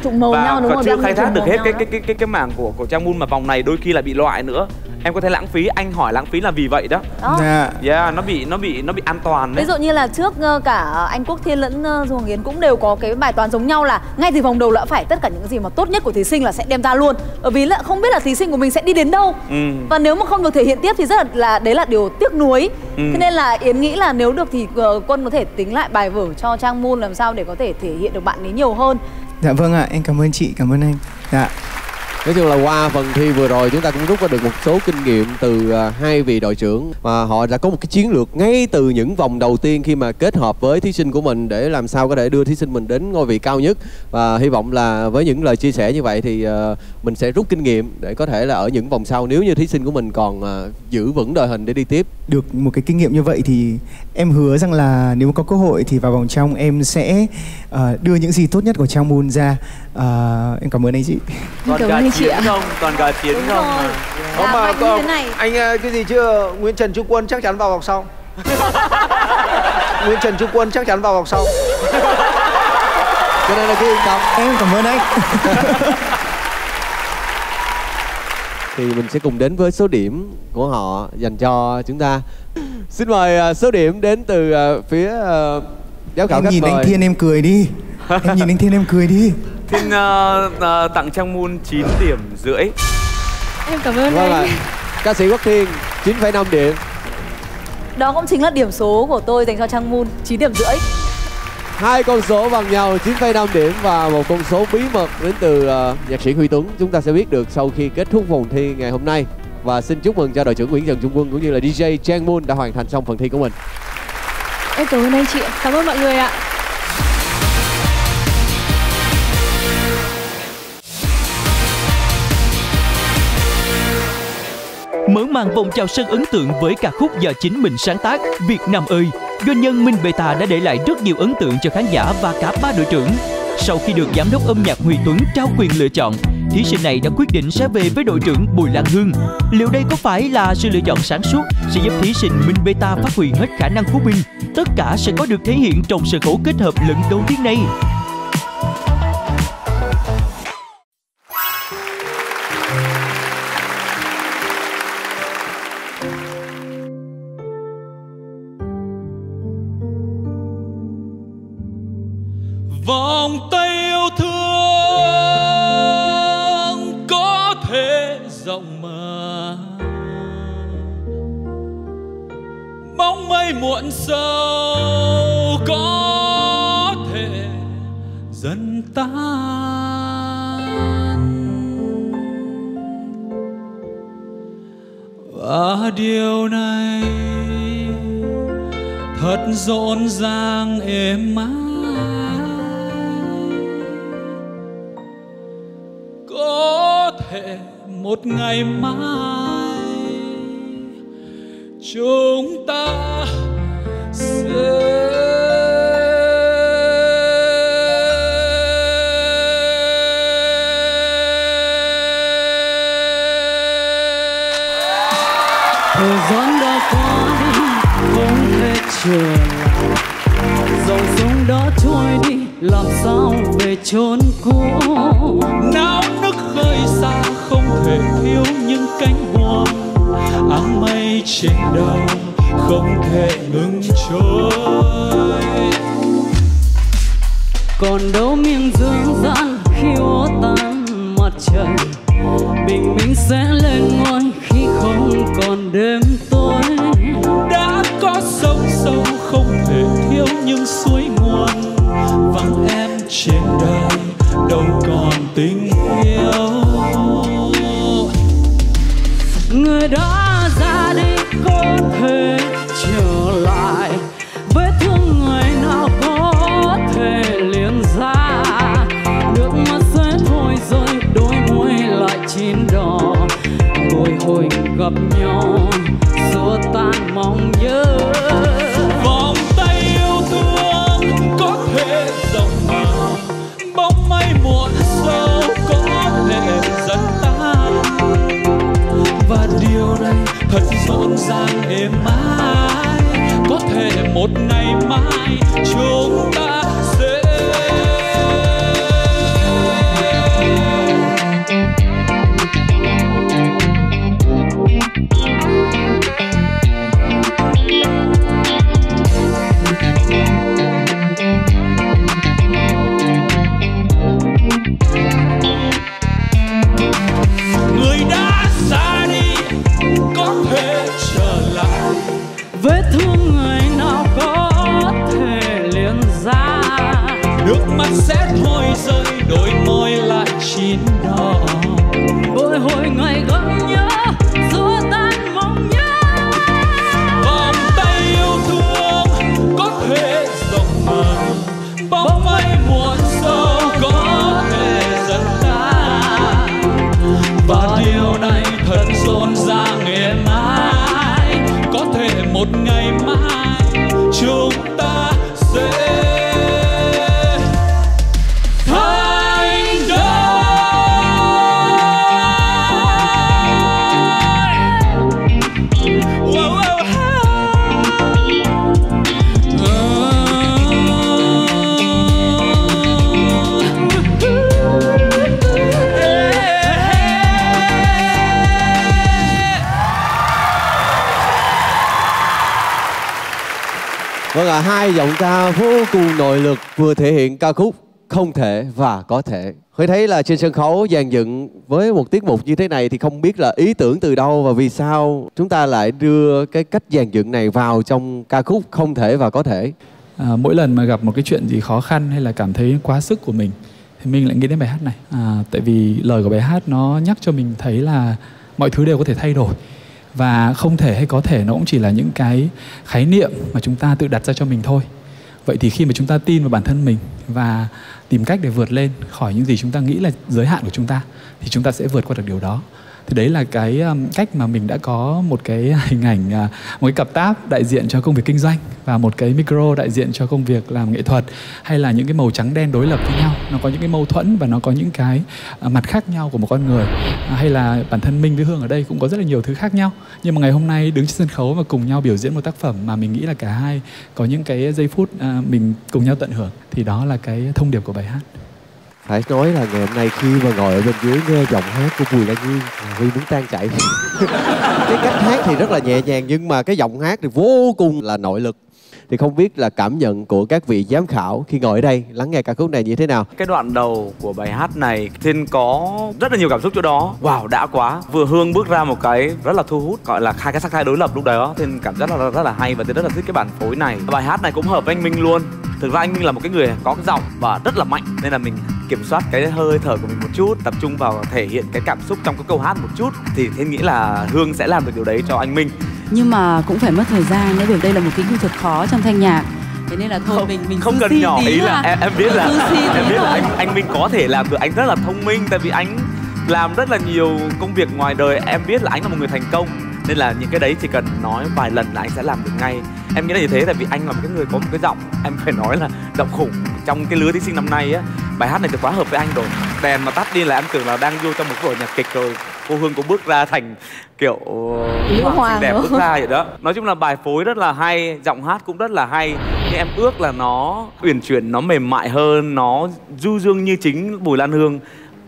Trụng màu và nhau, đúng còn chưa khai thác được hết cái mảng của Trang Moon, mà vòng này đôi khi là bị loại nữa. Em có thấy lãng phí, anh hỏi lãng phí là vì vậy đó. Nó bị an toàn đấy. Ví dụ như là trước cả anh Quốc Thiên lẫn Dương Hoàng Yến cũng đều có cái bài toán giống nhau là ngay từ vòng đầu đã phải tất cả những gì mà tốt nhất của thí sinh là sẽ đem ra luôn. Bởi vì là không biết là thí sinh của mình sẽ đi đến đâu. Và nếu mà không được thể hiện tiếp thì rất là đấy là điều tiếc nuối. Thế nên là Yến nghĩ là nếu được thì Quân có thể tính lại bài vở cho Trang Moon làm sao để có thể thể hiện được bạn ấy nhiều hơn. Dạ vâng ạ, em cảm ơn chị, cảm ơn anh. Dạ. Nói chung là qua phần thi vừa rồi chúng ta cũng rút ra được một số kinh nghiệm từ hai vị đội trưởng, mà họ đã có một cái chiến lược ngay từ những vòng đầu tiên khi mà kết hợp với thí sinh của mình để làm sao có thể đưa thí sinh mình đến ngôi vị cao nhất. Và hy vọng là với những lời chia sẻ như vậy thì mình sẽ rút kinh nghiệm để có thể là ở những vòng sau, nếu như thí sinh của mình còn giữ vững đội hình để đi tiếp. Được một cái kinh nghiệm như vậy thì em hứa rằng là nếu có cơ hội thì vào vòng trong em sẽ đưa những gì tốt nhất của Trang Moon ra. Em cảm ơn anh chị. Còn cả chiến không này. Anh cái gì chưa? Nguyễn Trần Trung Quân chắc chắn vào vòng sau. Nguyễn Trần Trung Quân chắc chắn vào vòng sau. Cho nên là cứ yên tâm. Em cảm ơn anh. Thì mình sẽ cùng đến với số điểm của họ dành cho chúng ta. Xin mời số điểm đến từ phía giám khảo. Em nhìn anh Thiên em cười đi. Thiên tặng Trang Moon 9,5 điểm. Em cảm ơn anh. Ca sĩ Quốc Thiên 9,5 điểm. Đó cũng chính là điểm số của tôi dành cho Trang Moon, 9,5. Hai con số bằng nhau, 9,5 điểm và một con số bí mật đến từ nhạc sĩ Huy Tuấn. Chúng ta sẽ biết được sau khi kết thúc vòng thi ngày hôm nay. Và xin chúc mừng cho đội trưởng Nguyễn Trần Trung Quân cũng như là DJ Trang Moon đã hoàn thành xong phần thi của mình. Em cảm ơn anh chị, cảm ơn mọi người ạ. Mở màn vòng chào sân ấn tượng với ca khúc do chính mình sáng tác Việt Nam ơi, doanh nhân Minh Beta đã để lại rất nhiều ấn tượng cho khán giả và cả ba đội trưởng. Sau khi được giám đốc âm nhạc Huy Tuấn trao quyền lựa chọn, thí sinh này đã quyết định sẽ về với đội trưởng Bùi Lan Hương. Liệu đây có phải là sự lựa chọn sáng suốt sẽ giúp thí sinh Minh Beta phát huy hết khả năng của mình? Tất cả sẽ có được thể hiện trong sân khấu kết hợp lần đầu tiên này. Vòng tay yêu thương có thể rộng mở, bóng mây muộn sâu có thể dần tan, và điều này thật rộn ràng êm ái. Một ngày mai chúng ta sẽ thời gian đã qua đi không thể trở lại, dòng sông đã trôi đi làm sao về chốn cũ. Nào nước khơi xa không thể thiếu những cánh buồm, áng mây trên đầu không thể ngừng trôi. Còn đâu miền dương gian khi hóa tan mặt trời, bình minh sẽ lên ngôi khi không còn đêm tối. Đã có sông sâu không thể thiếu những suối nguồn, vắng em trên đời đâu còn tình yêu. Người đã ra đi có thể trở lại, vết thương người nào có thể liếm ra. Nước mắt sẽ thôi rơi, đôi môi lại chín đỏ, bồi hồi gặp nhau xua tan mong nhớ. Vòng tay yêu thương có thể rộng mở, bóng mây muộn sâu có thể dần tan, và điều này thật rộn ràng êm ái. Có thể một ngày mai chúng ta sẽ sẽ thôi rơi, đôi môi lại chín đỏ, bồi hồi ngày góc nhớ xua tan mong nhớ. Vòng tay yêu thương có thể rộng mở, bóng mây muộn sâu có thể dần tan, và điều này thật rộn ràng êm ái. Có thể một ngày mai chúng ta sẽ là hai giọng ca vô cùng nội lực vừa thể hiện ca khúc Không Thể và Có Thể. Khởi thấy là trên sân khấu dàn dựng với một tiết mục như thế này thì không biết là ý tưởng từ đâu và vì sao chúng ta lại đưa cái cách dàn dựng này vào trong ca khúc Không Thể và Có Thể. Mỗi lần mà gặp một cái chuyện gì khó khăn hay là cảm thấy quá sức của mình thì mình lại nghĩ đến bài hát này. Tại vì lời của bài hát nó nhắc cho mình thấy là mọi thứ đều có thể thay đổi. Và không thể hay có thể nó cũng chỉ là những cái khái niệm mà chúng ta tự đặt ra cho mình thôi. Vậy thì khi mà chúng ta tin vào bản thân mình và tìm cách để vượt lên khỏi những gì chúng ta nghĩ là giới hạn của chúng ta thì chúng ta sẽ vượt qua được điều đó. Thì đấy là cái cách mà mình đã có một cái hình ảnh, một cái cặp táp đại diện cho công việc kinh doanh và một cái micro đại diện cho công việc làm nghệ thuật, hay là những cái màu trắng đen đối lập với nhau, nó có những cái mâu thuẫn và nó có những cái mặt khác nhau của một con người, hay là bản thân Minh với Hương ở đây cũng có rất là nhiều thứ khác nhau. Nhưng mà ngày hôm nay đứng trên sân khấu và cùng nhau biểu diễn một tác phẩm mà mình nghĩ là cả hai có những cái giây phút mình cùng nhau tận hưởng, thì đó là cái thông điệp của bài hát. Phải nói là ngày hôm nay khi mà ngồi ở bên dưới nghe giọng hát của Bùi Lan Hương, Huy muốn tan chảy. Cái cách hát thì rất là nhẹ nhàng nhưng mà cái giọng hát thì vô cùng là nội lực. Thì không biết là cảm nhận của các vị giám khảo khi ngồi ở đây lắng nghe ca khúc này như thế nào? Cái đoạn đầu của bài hát này Thiên có rất là nhiều cảm xúc chỗ đó. Wow, đã quá. Vừa Hương bước ra một cái rất là thu hút, gọi là hai cái sắc thái đối lập lúc đó. Thiên cảm giác là rất là hay và Thiên rất là thích cái bản phối này. Bài hát này cũng hợp với anh Minh luôn. Thực ra anh Minh là một cái người có cái giọng và rất là mạnh, nên là mình kiểm soát cái hơi thở của mình một chút, tập trung vào thể hiện cái cảm xúc trong cái câu hát một chút, thì Thiên nghĩ là Hương sẽ làm được điều đấy cho anh Minh. Nhưng mà cũng phải mất thời gian đấy, bởi đây là một kỹ thuật khó trong thanh nhạc. Thế nên là thôi không, mình không cần nhỏ ý là em biết là anh Minh có thể làm được, anh rất là thông minh, tại vì anh làm rất là nhiều công việc ngoài đời, em biết là anh là một người thành công, nên là những cái đấy chỉ cần nói vài lần là anh sẽ làm được ngay. Em nghĩ là như thế, tại vì anh là một cái người có một cái giọng, em phải nói là giọng khủng trong cái lứa thí sinh năm nay á. Bài hát này thì quá hợp với anh rồi. Đèn mà tắt đi là em tưởng là đang vô trong một vở nhạc kịch rồi. Cô Hương cũng bước ra thành kiểu hoàng đẹp bước ra vậy đó. Nói chung là bài phối rất là hay, giọng hát cũng rất là hay. Nhưng em ước là nó uyển chuyển, nó mềm mại hơn, nó du dương như chính Bùi Lan Hương,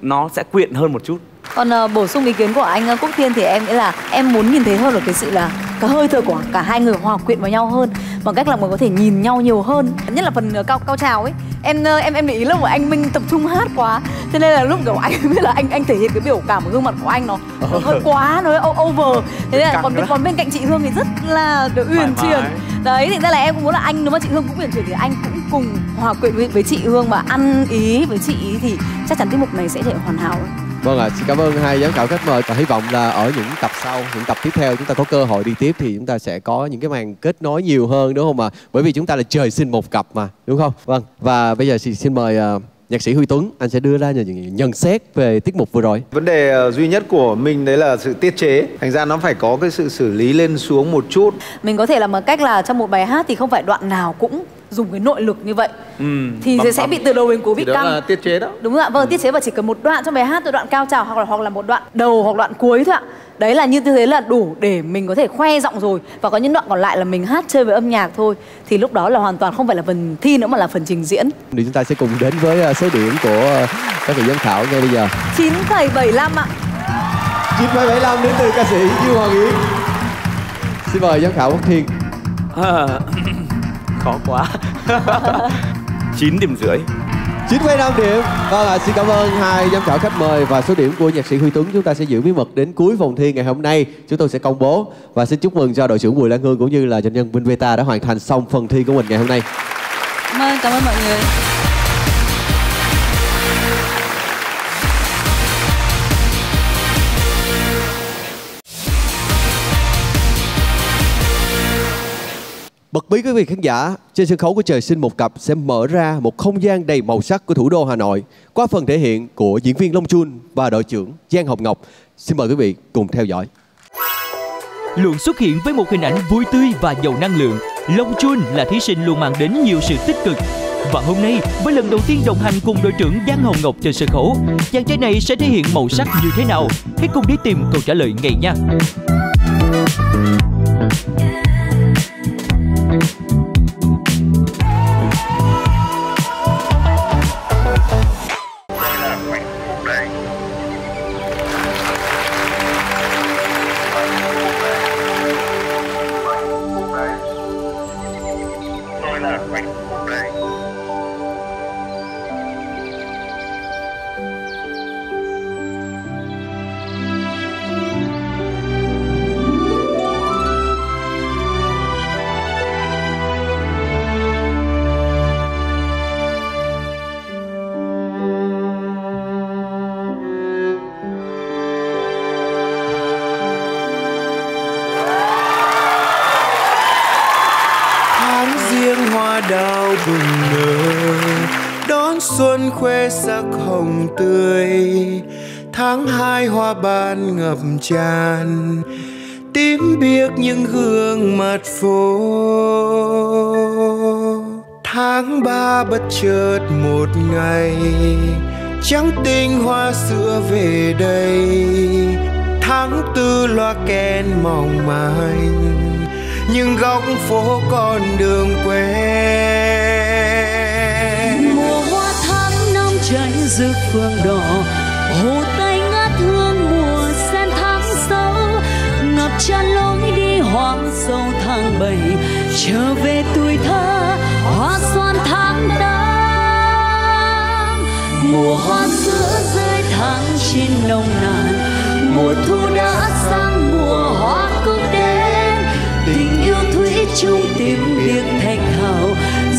nó sẽ quyện hơn một chút. Còn bổ sung ý kiến của anh Quốc Thiên thì em nghĩ là em muốn nhìn thấy hơn là cái sự là cái hơi thở của cả hai người hòa quyện vào nhau hơn, bằng cách là mình có thể nhìn nhau nhiều hơn, nhất là phần cao trào ấy. Em để ý lúc mà anh Minh tập trung hát quá, thế nên là lúc đầu anh biết là anh thể hiện cái biểu cảm của gương mặt của anh nó hơi quá, nó hơi over. Thế nên là còn bên cạnh chị Hương thì rất là uyển chuyển. Đấy, thì ra là em cũng muốn là anh, nếu mà chị Hương cũng uyển chuyển thì anh cũng cùng hòa quyện với chị Hương và ăn ý với chị ý, thì chắc chắn tiết mục này sẽ thể hoàn hảo. Vâng ạ, xin cảm ơn hai giám khảo khách mời và hy vọng là ở những tập sau, những tập tiếp theo chúng ta có cơ hội đi tiếp thì chúng ta sẽ có những cái màn kết nối nhiều hơn, đúng không ạ? Bởi vì chúng ta là trời sinh một cặp mà, đúng không? Vâng, và bây giờ xin mời nhạc sĩ Huy Tuấn, anh sẽ đưa ra những nhận xét về tiết mục vừa rồi. Vấn đề duy nhất của mình đấy là sự tiết chế, thành ra nó phải có cái sự xử lý lên xuống một chút. Mình có thể làm bằng cách là trong một bài hát thì không phải đoạn nào cũng dùng cái nội lực như vậy, thì sẽ bị từ đầu đến cuối bị căng. Đó là tiết chế đó. Đúng ạ, vâng, tiết chế, và chỉ cần một đoạn trong bài hát, đoạn cao trào hoặc là một đoạn đầu hoặc đoạn cuối thôi ạ. Đấy là như thế là đủ để mình có thể khoe giọng rồi, và có những đoạn còn lại là mình hát chơi với âm nhạc thôi, thì lúc đó là hoàn toàn không phải là phần thi nữa mà là phần trình diễn. Thì chúng ta sẽ cùng đến với số điểm của các vị giám khảo ngay bây giờ. 9,75 ạ. 9,75 đến từ ca sĩ Dương Hoàng Yến. Xin mời giám khảo Quốc Thiên. Khó quá. 9 điểm rưỡi. 9,5 điểm. Vâng ạ, xin cảm ơn hai giám khảo khách mời. Và số điểm của nhạc sĩ Huy Tuấn chúng ta sẽ giữ bí mật đến cuối vòng thi ngày hôm nay. Chúng tôi sẽ công bố. Và xin chúc mừng cho đội trưởng Bùi Lan Hương cũng như là doanh nhân Minh Beta đã hoàn thành xong phần thi của mình ngày hôm nay. Cảm ơn mọi người. Bật mí quý vị khán giả, trên sân khấu của Trời Sinh Một Cặp sẽ mở ra một không gian đầy màu sắc của thủ đô Hà Nội qua phần thể hiện của diễn viên Long Chun và đội trưởng Giang Hồng Ngọc. Xin mời quý vị cùng theo dõi. Luôn xuất hiện với một hình ảnh vui tươi và giàu năng lượng, Long Chun là thí sinh luôn mang đến nhiều sự tích cực. Và hôm nay, với lần đầu tiên đồng hành cùng đội trưởng Giang Hồng Ngọc trên sân khấu, chàng trai này sẽ thể hiện màu sắc như thế nào? Hãy cùng đi tìm câu trả lời ngay nha. Xuân khoe sắc hồng tươi, Tháng hai hoa ban ngập tràn, tím biếc những gương mặt phố. Tháng ba bất chợt một ngày, trắng tinh hoa sữa về đây. Tháng tư loa kèn mỏng manh, nhưng góc phố còn đường quen. Mùa hoa tháng năm cháy rực phương đỏ, hồ Tây ngát hương mùa sen tháng sáu. Ngập tràn lối đi hoang sâu tháng bảy, trở về tuổi thơ hoa xoan tháng tám. Mùa hoa sữa rơi tháng chín nồng nàn, mùa thu đã sang mùa hoa cúc đến. Tình yêu thủy chung tím biếc thành thảo,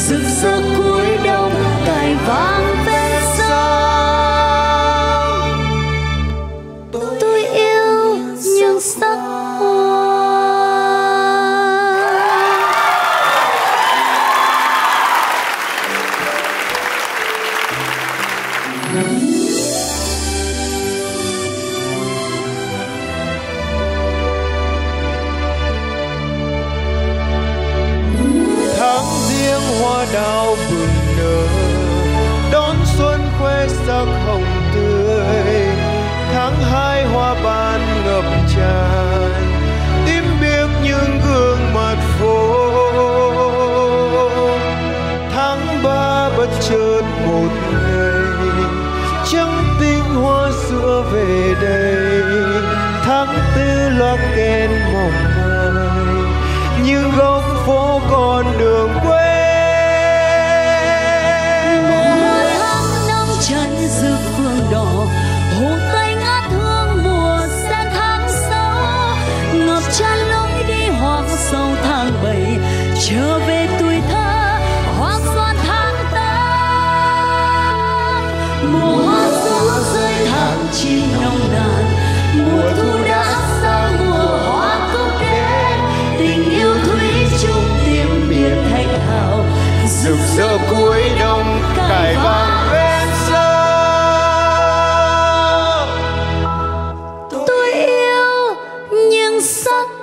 rực rỡ cuối đông cài vang về sau. Tôi yêu những sắc hoa. Tháng riêng hoa đào bừng nở, đón xuân khoe sắc hồng tươi. Tháng hai hoa ban ngập tràn, tím biếc những gương mặt phố. Tháng ba bất chợt một ngày, trắng tinh hoa sữa về đây. Tháng tư loa kèn mỏng manh, nhưng góc phố còn đường quê. Mùa tháng năm cháy rực phương đỏ, hồ Tây ngát hương mùa sen tháng sáu. Ngập tràn lối đi hoang sâu tháng bảy, trở về tuổi thơ hoa xoan tháng tám. Mùa hoa sữa rơi tháng chín nồng nàn, mùa thu đã sang mùa hoa cúc đến. Tình yêu thủy chung tím biếc thành thảo, rực rỡ cuối đông cài vang bên sông. Tôi yêu những sắc hoa.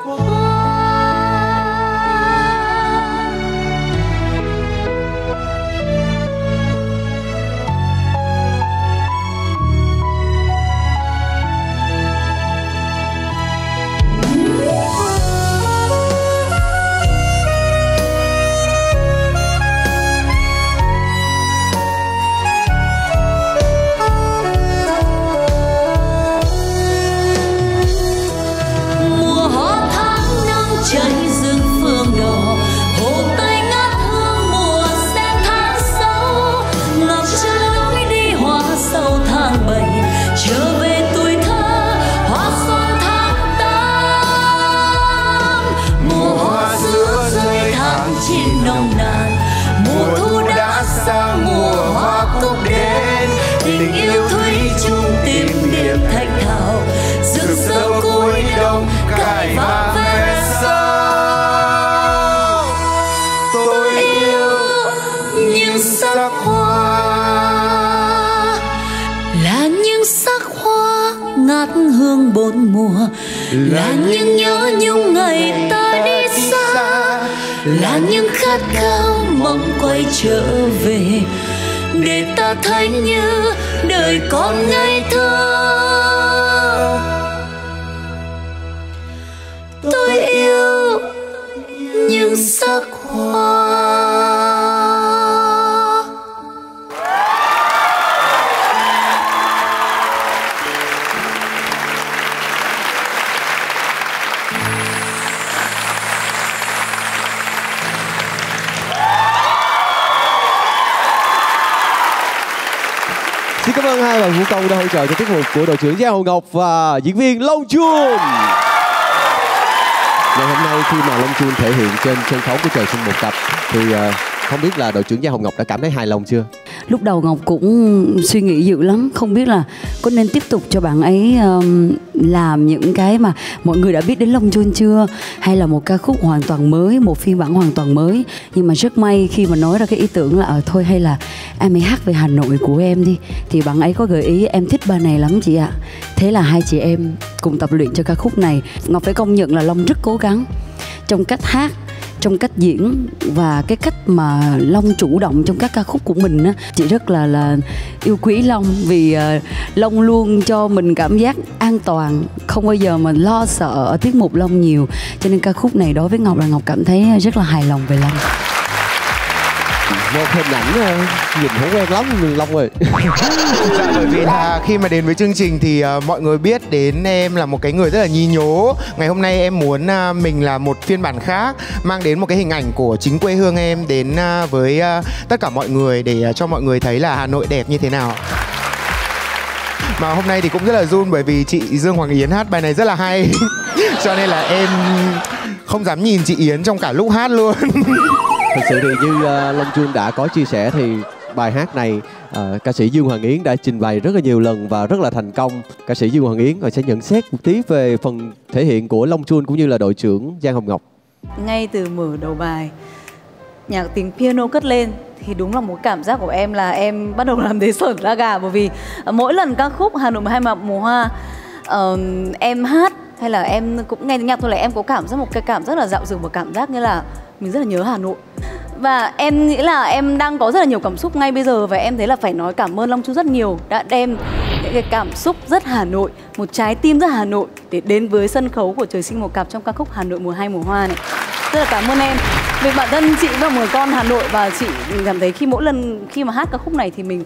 Mùa hoa tháng năm cháy rực phương đỏ, hồ Tây ngát hương mùa sen tháng sáu. Ngập tràn lối đi hoa sâu tháng bảy, trở về tuổi thơ hoa xoan tháng tám. Mùa hoa sữa rơi tháng chín nồng nàn, mùa thu đã sang mùa hoa cúc đến. Tình yêu thủy chung tím biếc thành thảo, rực rỡ cuối đông cài vang về sau. Tôi yêu những sắc hoa, là những sắc hoa ngát hương bốn mùa, là những nhớ nhung ngày ta đi xa, là những khát khao mong quay trở về, để ta thấy như đời con ngây thơ. Tôi yêu những sắc hoa. Xin cảm ơn hai bạn vũ công đã hỗ trợ cho tiết mục của đội trưởng Giang Hồng Ngọc và diễn viên Long Chun. Ngày hôm nay khi mà Long Chun thể hiện trên sân khấu của Trời Sinh Một Cặp thì Không biết là đội trưởng Giang Hồng Ngọc đã cảm thấy hài lòng chưa? Lúc đầu Ngọc cũng suy nghĩ dữ lắm, không biết là có nên tiếp tục cho bạn ấy làm những cái mà mọi người đã biết đến Long Chun chưa, hay là một ca khúc hoàn toàn mới, một phiên bản hoàn toàn mới. Nhưng mà rất may khi mà nói ra cái ý tưởng là thôi hay là em ấy hát về Hà Nội của em đi, thì bạn ấy có gợi ý em thích bài này lắm chị ạ. Thế là hai chị em cùng tập luyện cho ca khúc này. Ngọc phải công nhận là Long rất cố gắng trong cách hát, trong cách diễn và cái cách mà Long chủ động trong các ca khúc của mình á. Chị rất là yêu quý Long vì Long luôn cho mình cảm giác an toàn, không bao giờ mà lo sợ ở tiết mục Long nhiều. Cho nên ca khúc này đối với Ngọc là Ngọc cảm thấy rất là hài lòng về Long. Một hình ảnh nhìn thấy quen lắm mình Long ơi. Bởi vì là khi mà đến với chương trình thì mọi người biết đến em là một cái người rất là nhí nhố. Ngày hôm nay em muốn mình là một phiên bản khác, mang đến một cái hình ảnh của chính quê hương em đến với tất cả mọi người, để cho mọi người thấy là Hà Nội đẹp như thế nào. Mà hôm nay thì cũng rất là run bởi vì chị Dương Hoàng Yến hát bài này rất là hay. Cho nên là em không dám nhìn chị Yến trong cả lúc hát luôn. Thật sự thì như Long Chun đã có chia sẻ thì bài hát này ca sĩ Dương Hoàng Yến đã trình bày rất là nhiều lần và rất là thành công. Ca sĩ Dương Hoàng Yến sẽ nhận xét một tí về phần thể hiện của Long Chun cũng như là đội trưởng Giang Hồng Ngọc. Ngay từ mở đầu bài, nhạc tiếng piano cất lên thì đúng là một cảm giác của em là em bắt đầu làm thấy sởn da gà. Bởi vì mỗi lần ca khúc Hà Nội 12 màu hoa em hát hay là em cũng nghe nhạc thôi là em có cảm giác một cái cảm rất là dạo dừng, một cảm giác như là mình rất là nhớ Hà Nội. Và em nghĩ là em đang có rất là nhiều cảm xúc ngay bây giờ. Và em thấy là phải nói cảm ơn Long Chun rất nhiều, đã đem những cái cảm xúc rất Hà Nội, một trái tim rất Hà Nội để đến với sân khấu của Trời Sinh Một Cặp trong ca khúc Hà Nội Mùa Hai Mùa Hoa này. Rất là cảm ơn em. Vì bản thân chị là một con Hà Nội và chị cảm thấy khi mỗi lần khi mà hát ca khúc này thì mình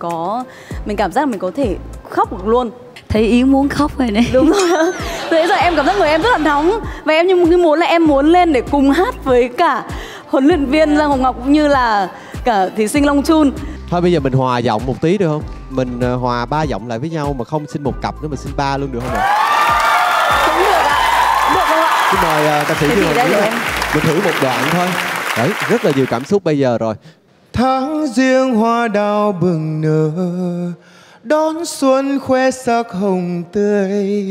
cảm giác là mình có thể khóc được luôn. Thấy Yến muốn khóc rồi này. Đúng rồi. Thế giờ em cảm giác người em rất là nóng. Và em như muốn là em muốn lên để cùng hát với cả huấn luyện viên Giang Hồng Ngọc cũng như là cả thí sinh Long Chun. Thôi bây giờ mình hòa giọng một tí được không? Mình hòa ba giọng lại với nhau, mà không xin một cặp nữa mà xin ba luôn được không ạ? Cũng được ạ. Được không ạ? Xin mời ca sĩ Dương Hồng Yến. Mình thử một đoạn thôi. Đấy, rất là nhiều cảm xúc bây giờ rồi. Tháng riêng hoa đào bừng nở, đón xuân khoe sắc hồng tươi.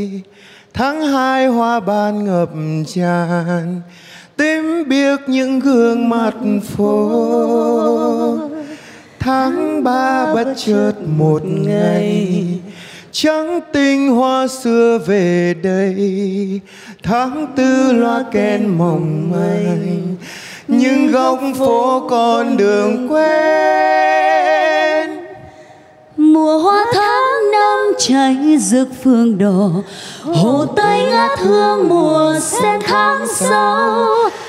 Tháng hai hoa ban ngập tràn, tím biếc những gương mặt phố. Tháng ba bất chợt một ngày, trắng tinh hoa xưa về đây. Tháng tư loa kèn mỏng manh, những góc phố con đường quen. Mùa hoa tháng năm cháy rực phương đỏ, hồ Tây ngát hương mùa sen tháng sáu.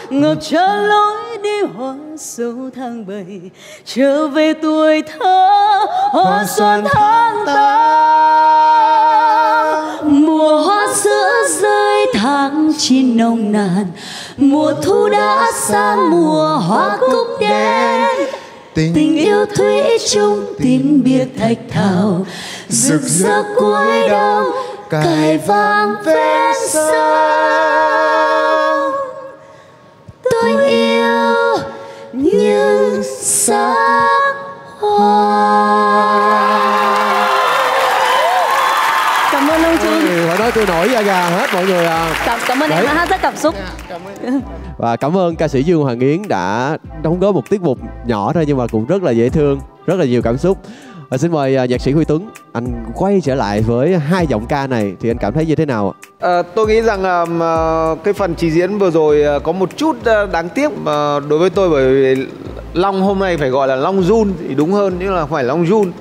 Ngập trở lối đi hoa sầu tháng bảy, trở về tuổi thơ hoa xuân tháng tám. Mùa hoa sữa rơi tháng chín nồng nàn, mùa thu đã sang mùa hoa cúc đen. Tình yêu thủy chung tím biếc thạch thảo, rực rỡ cuối đông cài vang ven sông. Tôi yêu những sắc hoa. Cảm ơn Long Chun. Phải nói tôi nổi da gà hết mọi người à. Cảm ơn em đã hát rất cảm xúc. Cảm ơn. Và cảm ơn ca sĩ Dương Hoàng Yến đã đóng góp một tiết mục nhỏ thôi nhưng mà cũng rất là dễ thương, rất là nhiều cảm xúc. Và xin mời nhạc sĩ Huy Tuấn, anh quay trở lại với hai giọng ca này thì anh cảm thấy như thế nào ạ? Tôi nghĩ rằng cái phần trình diễn vừa rồi có một chút đáng tiếc đối với tôi, bởi vì Long hôm nay phải gọi là Long Chun thì đúng hơn, nhưng là phải Long Chun.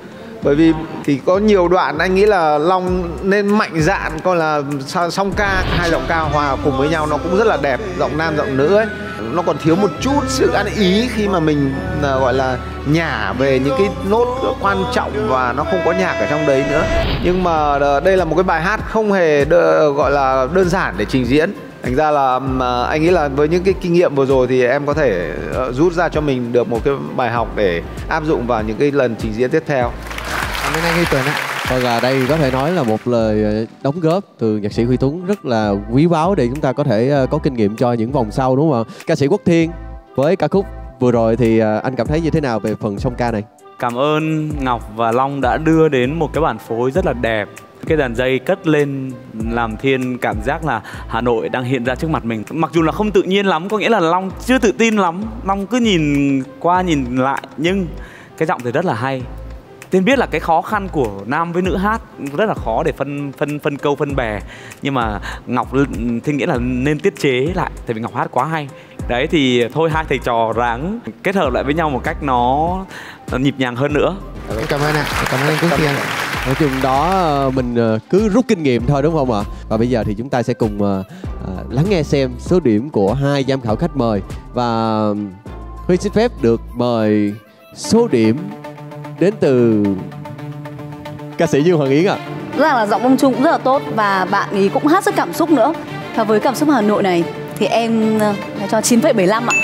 Bởi vì thì có nhiều đoạn anh nghĩ là Long nên mạnh dạn coi là song ca, hai giọng ca hòa cùng với nhau nó cũng rất là đẹp, giọng nam giọng nữ ấy. Nó còn thiếu một chút sự ăn ý khi mà mình gọi là nhả về những cái nốt quan trọng và nó không có nhạc ở trong đấy nữa. Nhưng mà đây là một cái bài hát không hề gọi là đơn giản để trình diễn. Thành ra là anh nghĩ là với những cái kinh nghiệm vừa rồi thì em có thể rút ra cho mình được một cái bài học để áp dụng vào những cái lần trình diễn tiếp theo. Cảm ơn anh Huy Tuấn ạ. Và đây có thể nói là một lời đóng góp từ nhạc sĩ Huy Tuấn rất là quý báu để chúng ta có thể có kinh nghiệm cho những vòng sau, đúng không ạ? Ca sĩ Quốc Thiên với ca khúc Vừa rồi thì anh cảm thấy như thế nào về phần song ca này? Cảm ơn Ngọc và Long đã đưa đến một cái bản phối rất là đẹp. Cái đàn dây cất lên làm Thiên cảm giác là Hà Nội đang hiện ra trước mặt mình. Mặc dù là không tự nhiên lắm, có nghĩa là Long chưa tự tin lắm, Long cứ nhìn qua nhìn lại, nhưng cái giọng thì rất là hay. Thiên biết là cái khó khăn của nam với nữ hát rất là khó để phân câu phân bè, nhưng mà Ngọc Thiên nghĩ là nên tiết chế lại, tại vì Ngọc hát quá hay. Đấy thì thôi, hai thầy trò ráng kết hợp lại với nhau một cách nó nhịp nhàng hơn nữa. Cảm ơn ạ, cảm ơn Quốc Thiên. Nói chung đó mình cứ rút kinh nghiệm thôi đúng không ạ? Và bây giờ thì chúng ta sẽ cùng lắng nghe xem số điểm của hai giám khảo khách mời. Và Huy xin phép được mời số điểm đến từ ca sĩ Dương Hoàng Yến ạ. Rõ ràng là giọng ông Trung cũng rất là tốt và bạn ấy cũng hát rất cảm xúc nữa. Và với cảm xúc Hà Nội này thì em cho 9,75 ạ.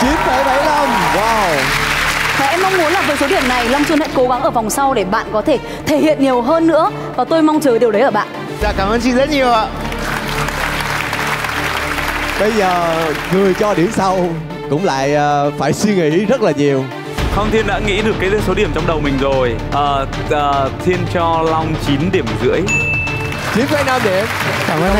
9,75, wow. Và em mong muốn là với số điểm này, Long Chun hãy cố gắng ở vòng sau để bạn có thể thể hiện nhiều hơn nữa. Và tôi mong chờ điều đấy ở bạn. Dạ, cảm ơn chị rất nhiều ạ. Bây giờ người cho điểm sau cũng lại phải suy nghĩ rất là nhiều. Không, Thiên đã nghĩ được cái số điểm trong đầu mình rồi. Thiên cho Long 9,5 điểm. 9,5 điểm. Cảm ơn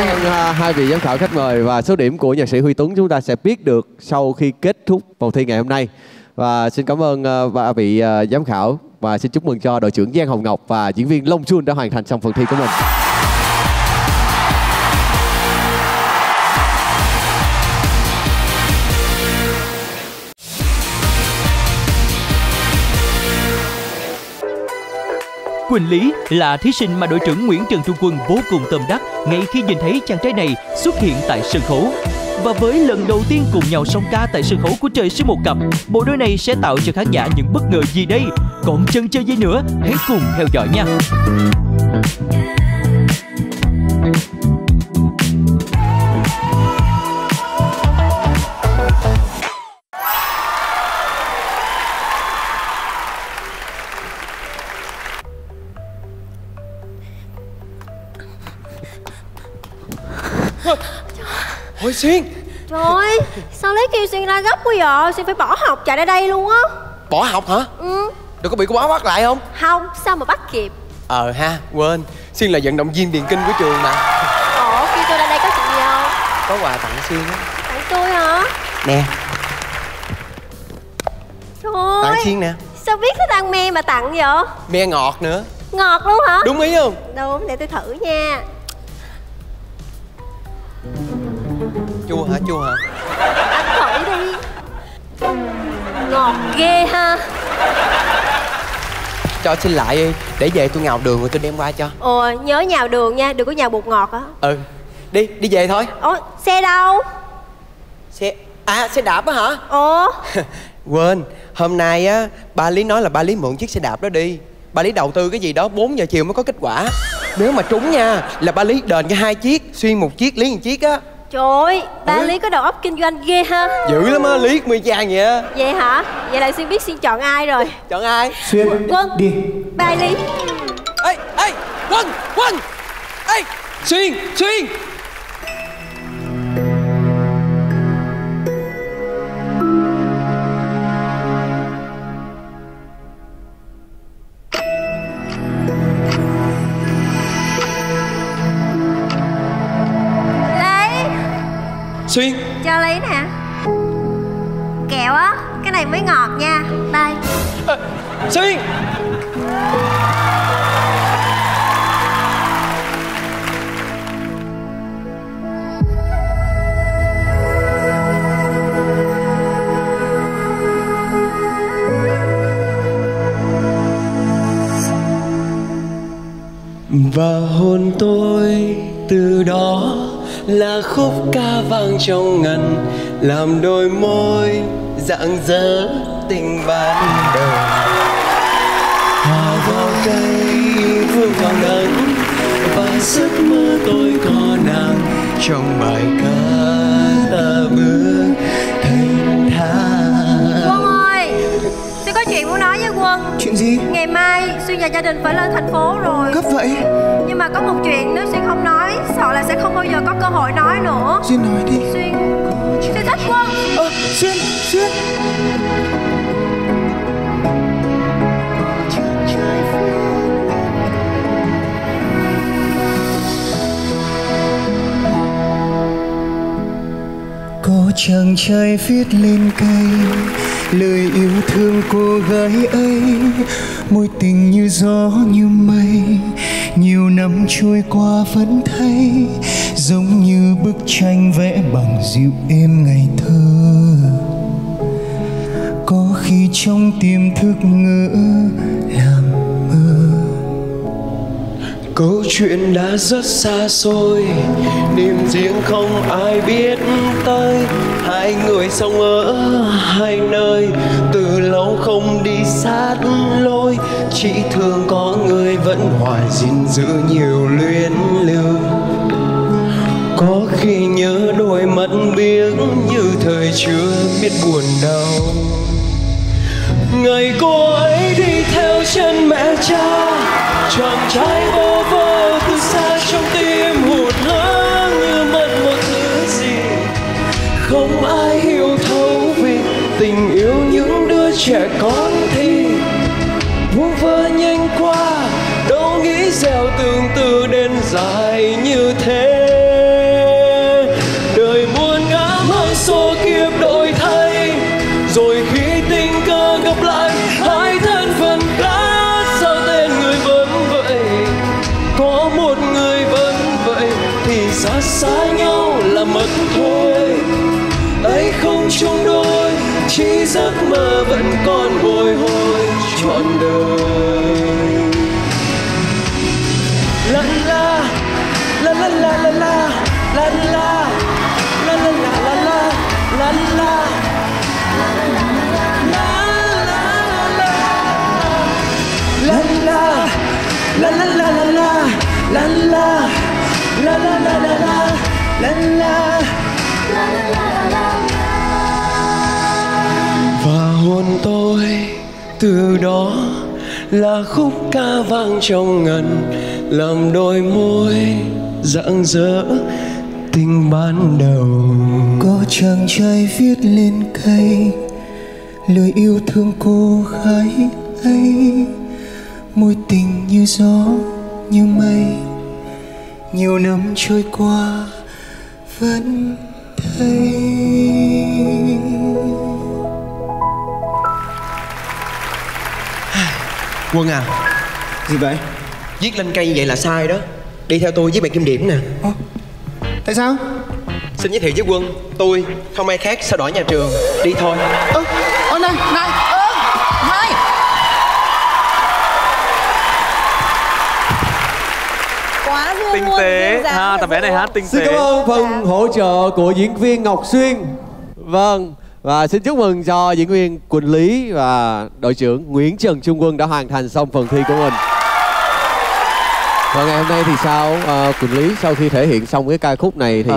hai vị giám khảo khách mời. Và số điểm của nhạc sĩ Huy Tuấn chúng ta sẽ biết được sau khi kết thúc vòng thi ngày hôm nay. Và xin cảm ơn ba vị giám khảo. Và xin chúc mừng cho đội trưởng Giang Hồng Ngọc và diễn viên Long Chun đã hoàn thành xong phần thi của mình. Quỳnh Lý là thí sinh mà đội trưởng Nguyễn Trần Trung Quân vô cùng tâm đắc ngay khi nhìn thấy chàng trai này xuất hiện tại sân khấu. Và với lần đầu tiên cùng nhau song ca tại sân khấu của Trời Sinh Một Cặp, bộ đôi này sẽ tạo cho khán giả những bất ngờ gì đây? Còn chần chờ gì nữa, hãy cùng theo dõi nha! Ôi Xuyên! Trời ơi! Sao lấy kêu Xuyên la gấp quá vậy? Xuyên phải bỏ học chạy ra đây luôn á. Bỏ học hả? Ừ. Rồi có bị cô báo bắt lại không? Không, sao mà bắt kịp. Ha, quên. Xuyên là vận động viên điền kinh của trường mà. Ủa, khi tôi ra đây có chuyện gì không? Có quà tặng Xuyên á. Tặng tôi hả? Nè. Trời ơi! Tặng Xuyên nè. Sao biết cái tặng me mà tặng vậy? Me ngọt nữa. Ngọt luôn hả? Đúng ý không? Đúng, để tôi thử nha. Chua hả? Chua hả? Ăn thử đi. Ngọt ghê ha. Cho xin lại đi, để về tôi nhào đường rồi tôi đem qua cho. Ồ, nhớ nhào đường nha, đừng có nhào bột ngọt á. Ừ, đi về thôi. Ồ, xe đâu? Xe... À, xe đạp á hả? Ồ. Quên, hôm nay á, ba Lý nói là ba Lý mượn chiếc xe đạp đó đi. Ba Lý đầu tư cái gì đó 4 giờ chiều mới có kết quả. Nếu mà trúng nha, là ba Lý đền cho 2 chiếc, Xuyên 1 chiếc, Lý 1 chiếc á. Trời ơi, ba Lý có đầu óc kinh doanh ghê ha. Dữ lắm á, Lý mười trang vậy á. Vậy hả? Vậy là Xuyên biết Xuyên chọn ai rồi. Chọn ai? Xuyên Quân đi. Ba Lý. Ê, Quân. Ê, Xuyên. Xuyên cho Lý nè. Kẹo á, cái này mới ngọt nha. Đây. Xuyên. Và hôn tôi từ đó là khúc ca vang trong ngần, làm đôi môi rạng rỡ tình ban đầu. Hoa vào cây vương vào nắng, và giấc mơ tôi có nàng trong bài ca ta bước thành thang. Quân ơi, tôi có chuyện muốn nói với Quân. Chuyện gì? Ngày mai Xuyên và gia đình phải lên thành phố rồi. Gấp vậy? Nhưng mà có một chuyện nếu Xuyên không nói, sợ là sẽ không bao giờ có cơ hội nói nữa. Xuyên nói đi. Xuyên Chị thấy thất quá. Xuyên, xuyên. Có chàng trai viết lên cây lời yêu thương cô gái ấy, mối tình như gió như mây, nhiều năm trôi qua vẫn thấy, giống như bức tranh vẽ bằng dịu êm ngày thơ. Có khi trong tim thức ngỡ làm mơ. Câu chuyện đã rất xa xôi, niềm riêng không ai biết tới. Hai người sống ở hai nơi, từ lâu không đi sát lối. Chỉ thường có người vẫn hoài gìn giữ nhiều luyến lưu. Có khi nhớ đôi mắt biếc như thời chưa biết buồn đau. Ngày cô ấy đi theo chân mẹ cha, chàng trai vô vơ từ xa trong tim hụt hẫng như mất một thứ gì. Không ai hiểu thấu vì tình yêu những đứa trẻ con thì vu vơ nhanh qua, đâu nghĩ dèo tương tư đến dài như thế. Xa nhau là mất thôi, ấy không chung đôi, chỉ giấc mơ vẫn còn bồi hồi trọn đời. La la la la la la la la la la la la la la la. La la la la la la la. La la la la la la la la la la. Và hôn tôi từ đó là khúc ca vang trong ngần, làm đôi môi rạng rỡ tình ban đầu. Có chàng trai viết lên cây lời yêu thương cô gái ấy, mối tình như gió như mây, nhiều năm trôi qua vẫn thấy. Quân à, gì vậy? Viết lên cây như vậy là sai đó. Đi theo tôi viết bàn kiểm điểm nè. Tại sao? Xin giới thiệu với Quân, tôi không ai khác sao đỏ nhà trường. Đi thôi. Này tinh tế ha, tập vẽ này hát tinh tế. Xin cảm ơn phần hỗ trợ của diễn viên Ngọc Xuyên. Vâng, và xin chúc mừng cho diễn viên Quỳnh Lý và đội trưởng Nguyễn Trần Trung Quân đã hoàn thành xong phần thi của mình. Và ngày hôm nay thì sao, Quỳnh Lý sau khi thể hiện xong cái ca khúc này thì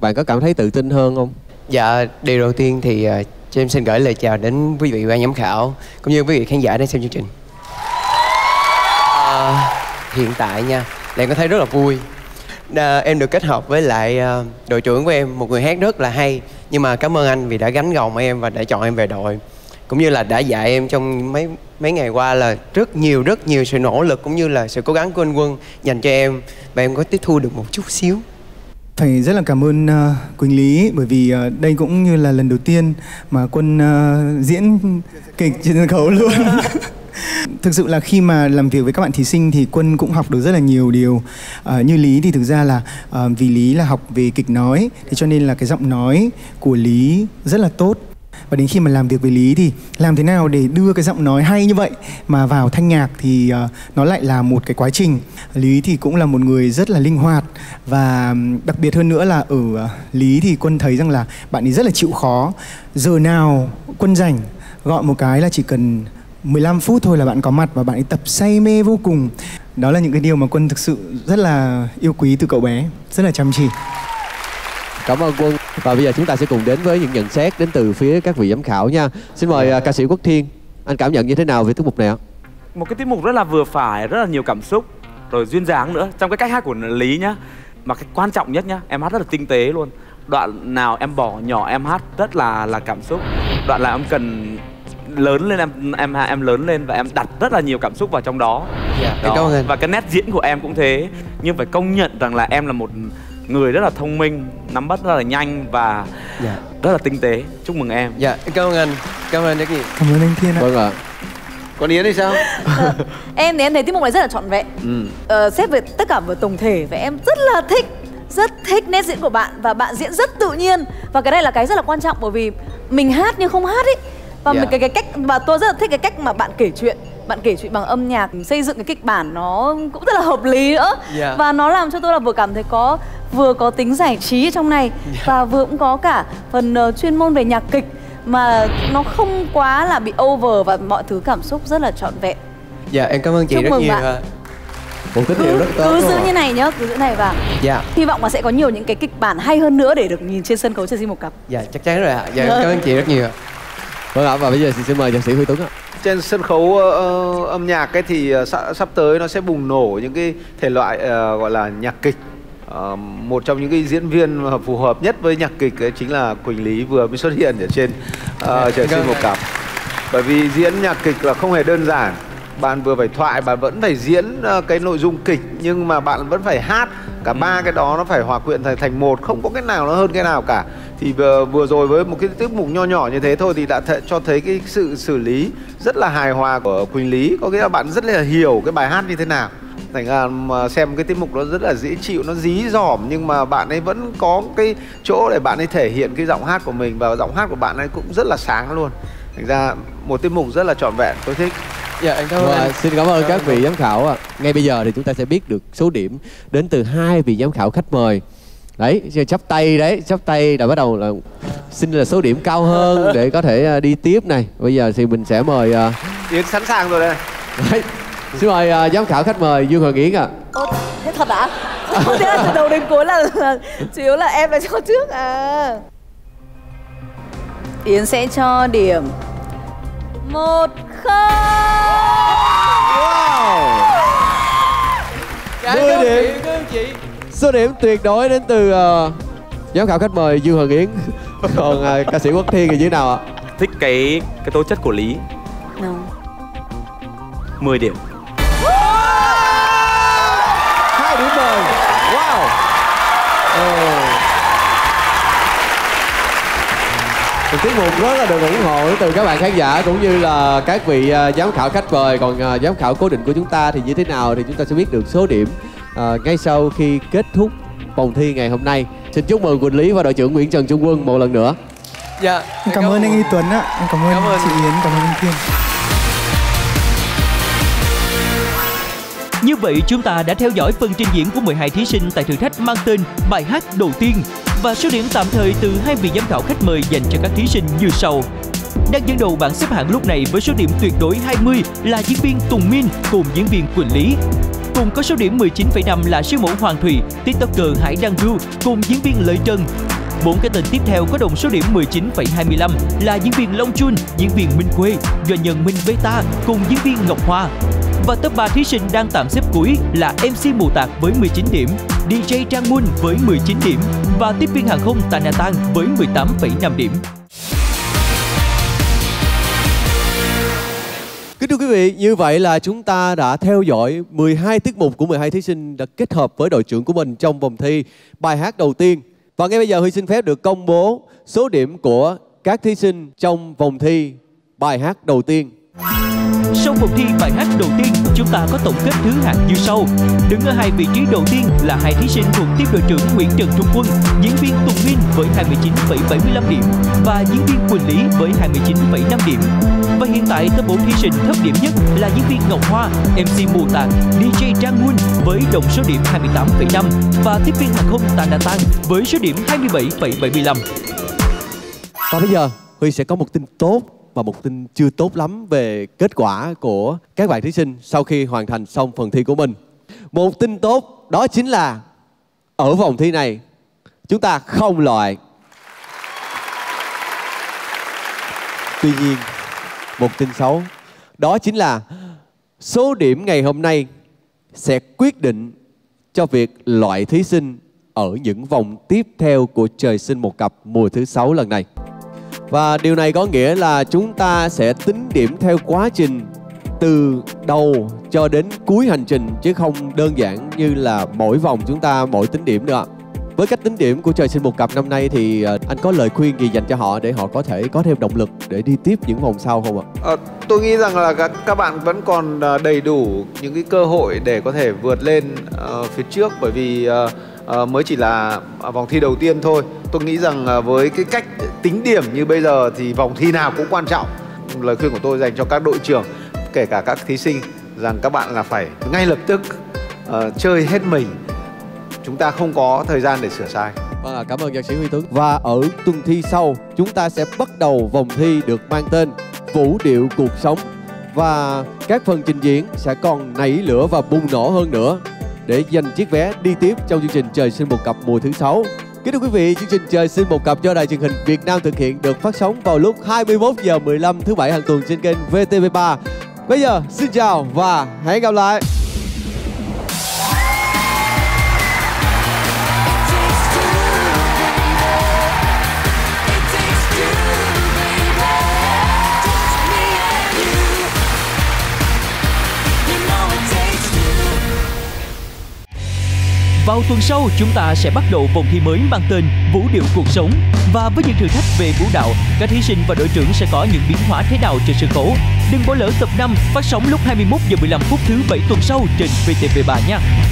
bạn có cảm thấy tự tin hơn không? Dạ, điều đầu tiên thì cho em xin gửi lời chào đến quý vị ban giám khảo cũng như quý vị khán giả đang xem chương trình. Hiện tại nha, em có thấy rất là vui. Em được kết hợp với lại đội trưởng của em, một người hát rất là hay. Nhưng mà cảm ơn anh vì đã gánh gồng em và đã chọn em về đội, cũng như là đã dạy em trong mấy ngày qua là rất nhiều sự nỗ lực cũng như là sự cố gắng của anh Quân dành cho em. Và em có tiếp thu được một chút xíu. Phải rất là cảm ơn Quỳnh Lý, bởi vì đây cũng như là lần đầu tiên mà Quân diễn kịch trên sân khấu luôn. Thực sự là khi mà làm việc với các bạn thí sinh thì Quân cũng học được rất là nhiều điều. Như Lý thì thực ra là vì Lý là học về kịch nói, thế cho nên là cái giọng nói của Lý rất là tốt. Và đến khi mà làm việc với Lý thì làm thế nào để đưa cái giọng nói hay như vậy mà vào thanh nhạc thì nó lại là một cái quá trình. Lý thì cũng là một người rất là linh hoạt. Và đặc biệt hơn nữa là ở Lý thì Quân thấy rằng là bạn ấy rất là chịu khó. Giờ nào Quân rảnh gọi một cái là chỉ cần 15 phút thôi là bạn có mặt và bạn ấy tập say mê vô cùng. Đó là những cái điều mà Quân thực sự rất là yêu quý từ cậu bé, rất là chăm chỉ. Cảm ơn Quân. Và bây giờ chúng ta sẽ cùng đến với những nhận xét đến từ phía các vị giám khảo nha. Xin mời ca sĩ Quốc Thiên, anh cảm nhận như thế nào về tiết mục này ạ? Một cái tiết mục rất là vừa phải, rất là nhiều cảm xúc, rồi duyên dáng nữa. Trong cái cách hát của Lý nhá, mà cái quan trọng nhất nhá, em hát rất là tinh tế luôn. đoạn nào em bỏ nhỏ em hát rất là cảm xúc, đoạn là em cần lớn lên, em lớn lên và em đặt rất là nhiều cảm xúc vào trong đó. Đó. Và cái nét diễn của em cũng thế, nhưng phải công nhận rằng là em là một người rất là thông minh, nắm bắt rất là nhanh và rất là tinh tế. Chúc mừng em. Dạ, cảm ơn anh. Cảm ơn anh. Cảm ơn anh Thiên ạ. Vâng ạ. Còn Yến thì sao? Em thì em thấy tiết mục này rất là trọn vẹn. Xét về tất cả về tổng thể và em rất là thích, nét diễn của bạn và bạn diễn rất tự nhiên. Và cái này là cái rất là quan trọng bởi vì mình hát nhưng không hát ấy. Và cái cách mà tôi rất là thích cái cách mà bạn kể chuyện. Bạn kể chuyện bằng âm nhạc, xây dựng cái kịch bản nó cũng rất là hợp lý nữa. Và nó làm cho tôi là vừa cảm thấy có tính giải trí ở trong này và vừa cũng có cả phần chuyên môn về nhạc kịch mà nó không quá là bị over và mọi thứ cảm xúc rất là trọn vẹn. Dạ, em cảm ơn chị rất nhiều. Một tín hiệu rất tốt. Cứ giữ như này nhá, cứ giữ này vào. Dạ. Hy vọng là sẽ có nhiều những cái kịch bản hay hơn nữa để được nhìn trên sân khấu Trời Sinh Một Cặp. Dạ, chắc chắn rồi ạ. Dạ, em cảm ơn chị rất nhiều. Vâng ạ, và bây giờ chị xin mời nhạc sĩ Huy Tuấn ạ. Trên sân khấu âm nhạc ấy thì sắp tới nó sẽ bùng nổ những cái thể loại gọi là nhạc kịch. Một trong những cái diễn viên phù hợp nhất với nhạc kịch ấy chính là Quỳnh Lý vừa mới xuất hiện ở trên Trời Sinh Một Cặp. Bởi vì diễn nhạc kịch là không hề đơn giản. Bạn vừa phải thoại, bạn vẫn phải diễn cái nội dung kịch nhưng mà bạn vẫn phải hát. Cả ba cái đó nó phải hòa quyện thành một, không có cái nào nó hơn cái nào cả. Thì vừa rồi với một cái tiết mục nho nhỏ như thế thôi thì đã cho thấy cái sự xử lý rất là hài hòa của Quỳnh Lý. Có nghĩa là bạn rất là hiểu cái bài hát như thế nào. Thành ra xem cái tiết mục nó rất là dễ chịu, nó dí dỏm nhưng mà bạn ấy vẫn có cái chỗ để bạn ấy thể hiện cái giọng hát của mình. Và giọng hát của bạn ấy cũng rất là sáng luôn. Thành ra một tiết mục rất là trọn vẹn, tôi thích. Dạ, em cảm ơn anh. Xin cảm ơn các vị giám khảo ạ. Ngay bây giờ thì chúng ta sẽ biết được số điểm đến từ hai vị giám khảo khách mời. Đấy, chắp tay đã bắt đầu là xin là số điểm cao hơn để có thể đi tiếp này. Bây giờ thì mình sẽ mời... Yến sẵn sàng rồi đây. Đấy. Xin mời giám khảo khách mời Dương Hoàng Yến ạ. Thế thật ạ? Thế là từ đầu đến cuối là chủ yếu là em đã cho trước à. Yến sẽ cho điểm 1-0. Wow. 10 điểm. Số điểm tuyệt đối đến từ giám khảo khách mời Dương Hoàng Yến. Còn ca sĩ Quốc Thiên thì như thế nào ạ? Thích cái tố chất của Lý. 10 điểm. 2 điểm 10. Wow. Một tiết mục rất là được ủng hộ từ các bạn khán giả cũng như là các vị giám khảo khách mời. Còn giám khảo cố định của chúng ta thì như thế nào thì chúng ta sẽ biết được số điểm ngay sau khi kết thúc vòng thi ngày hôm nay. Xin chúc mừng Quỳnh Lý và đội trưởng Nguyễn Trần Trung Quân một lần nữa. Dạ, cảm ơn anh Huy Tuấn ạ, cảm ơn chị Yến, cảm ơn anh Thiên. Như vậy chúng ta đã theo dõi phần trình diễn của 12 thí sinh tại thử thách mang tên bài hát đầu tiên và số điểm tạm thời từ hai vị giám khảo khách mời dành cho các thí sinh như sau. Đang dẫn đầu bảng xếp hạng lúc này với số điểm tuyệt đối 20 là diễn viên Tùng Minh cùng diễn viên Quỳnh Lý. Cùng có số điểm 19,5 là siêu mẫu Hoàng Thùy, TikToker Hải Đăng Du cùng diễn viên Lợi Trần. 4 cái tên tiếp theo có đồng số điểm 19,25 là diễn viên Long Chun, diễn viên Minh Khuê, doanh nhân Minh Beta cùng diễn viên Ngọc Hoa. Và top 3 thí sinh đang tạm xếp cuối là MC Mù Tạc với 19 điểm, DJ Trang Moon với 19 điểm và tiếp viên hàng không Tạ Na Tăng với 18,5 điểm. Kính thưa quý vị, như vậy là chúng ta đã theo dõi 12 tiết mục của 12 thí sinh đã kết hợp với đội trưởng của mình trong vòng thi bài hát đầu tiên. Và ngay bây giờ Huy xin phép được công bố số điểm của các thí sinh trong vòng thi bài hát đầu tiên. Sau cuộc thi bài hát đầu tiên, chúng ta có tổng kết thứ hạng như sau. Đứng ở hai vị trí đầu tiên là hai thí sinh thuộc tiếp đội trưởng Nguyễn Trần Trung Quân, diễn viên Tùng Minh với 29,75 điểm và diễn viên Quỳnh Lý với 29,5 điểm. Và hiện tại top 4 thí sinh thấp điểm nhất là diễn viên Ngọc Hoa, MC Mù Tạc, DJ Trang Moon với tổng số điểm 28,5 và tiếp viên hàng không Tạ Na Tăng với số điểm 27,75. Và bây giờ Huy sẽ có một tin tốt và một tin chưa tốt lắm về kết quả của các bạn thí sinh sau khi hoàn thành xong phần thi của mình. Một tin tốt đó chính là ở vòng thi này chúng ta không loại. Tuy nhiên, một tin xấu đó chính là số điểm ngày hôm nay sẽ quyết định cho việc loại thí sinh ở những vòng tiếp theo của Trời Sinh Một Cặp mùa thứ 6 lần này. Và điều này có nghĩa là chúng ta sẽ tính điểm theo quá trình từ đầu cho đến cuối hành trình, chứ không đơn giản như là mỗi vòng chúng ta mỗi tính điểm nữa. Với cách tính điểm của Trời Sinh Một Cặp năm nay thì anh có lời khuyên gì dành cho họ để họ có thể có thêm động lực để đi tiếp những vòng sau không ạ? Tôi nghĩ rằng là các bạn vẫn còn đầy đủ những cái cơ hội để có thể vượt lên phía trước, bởi vì mới chỉ là vòng thi đầu tiên thôi. Tôi nghĩ rằng với cái cách tính điểm như bây giờ thì vòng thi nào cũng quan trọng. Lời khuyên của tôi dành cho các đội trưởng, kể cả các thí sinh, rằng các bạn là phải ngay lập tức chơi hết mình. Chúng ta không có thời gian để sửa sai. Vâng, cảm ơn nhạc sĩ Huy Tuấn. Và ở tuần thi sau, chúng ta sẽ bắt đầu vòng thi được mang tên Vũ Điệu Cuộc Sống. Và các phần trình diễn sẽ còn nảy lửa và bùng nổ hơn nữa để giành chiếc vé đi tiếp trong chương trình Trời Sinh Một Cặp mùa thứ 6. Kính thưa quý vị, chương trình Trời Sinh Một Cặp do Đài Truyền hình Việt Nam thực hiện được phát sóng vào lúc 21h15 thứ Bảy hàng tuần trên kênh VTV3. Bây giờ, xin chào và hẹn gặp lại. Vào tuần sau, chúng ta sẽ bắt đầu vòng thi mới mang tên Vũ Điệu Cuộc Sống. Và với những thử thách về vũ đạo, các thí sinh và đội trưởng sẽ có những biến hóa thế nào trên sân khấu. Đừng bỏ lỡ tập 5 phát sóng lúc 21h15 phút thứ 7 tuần sau trên VTV3 nha.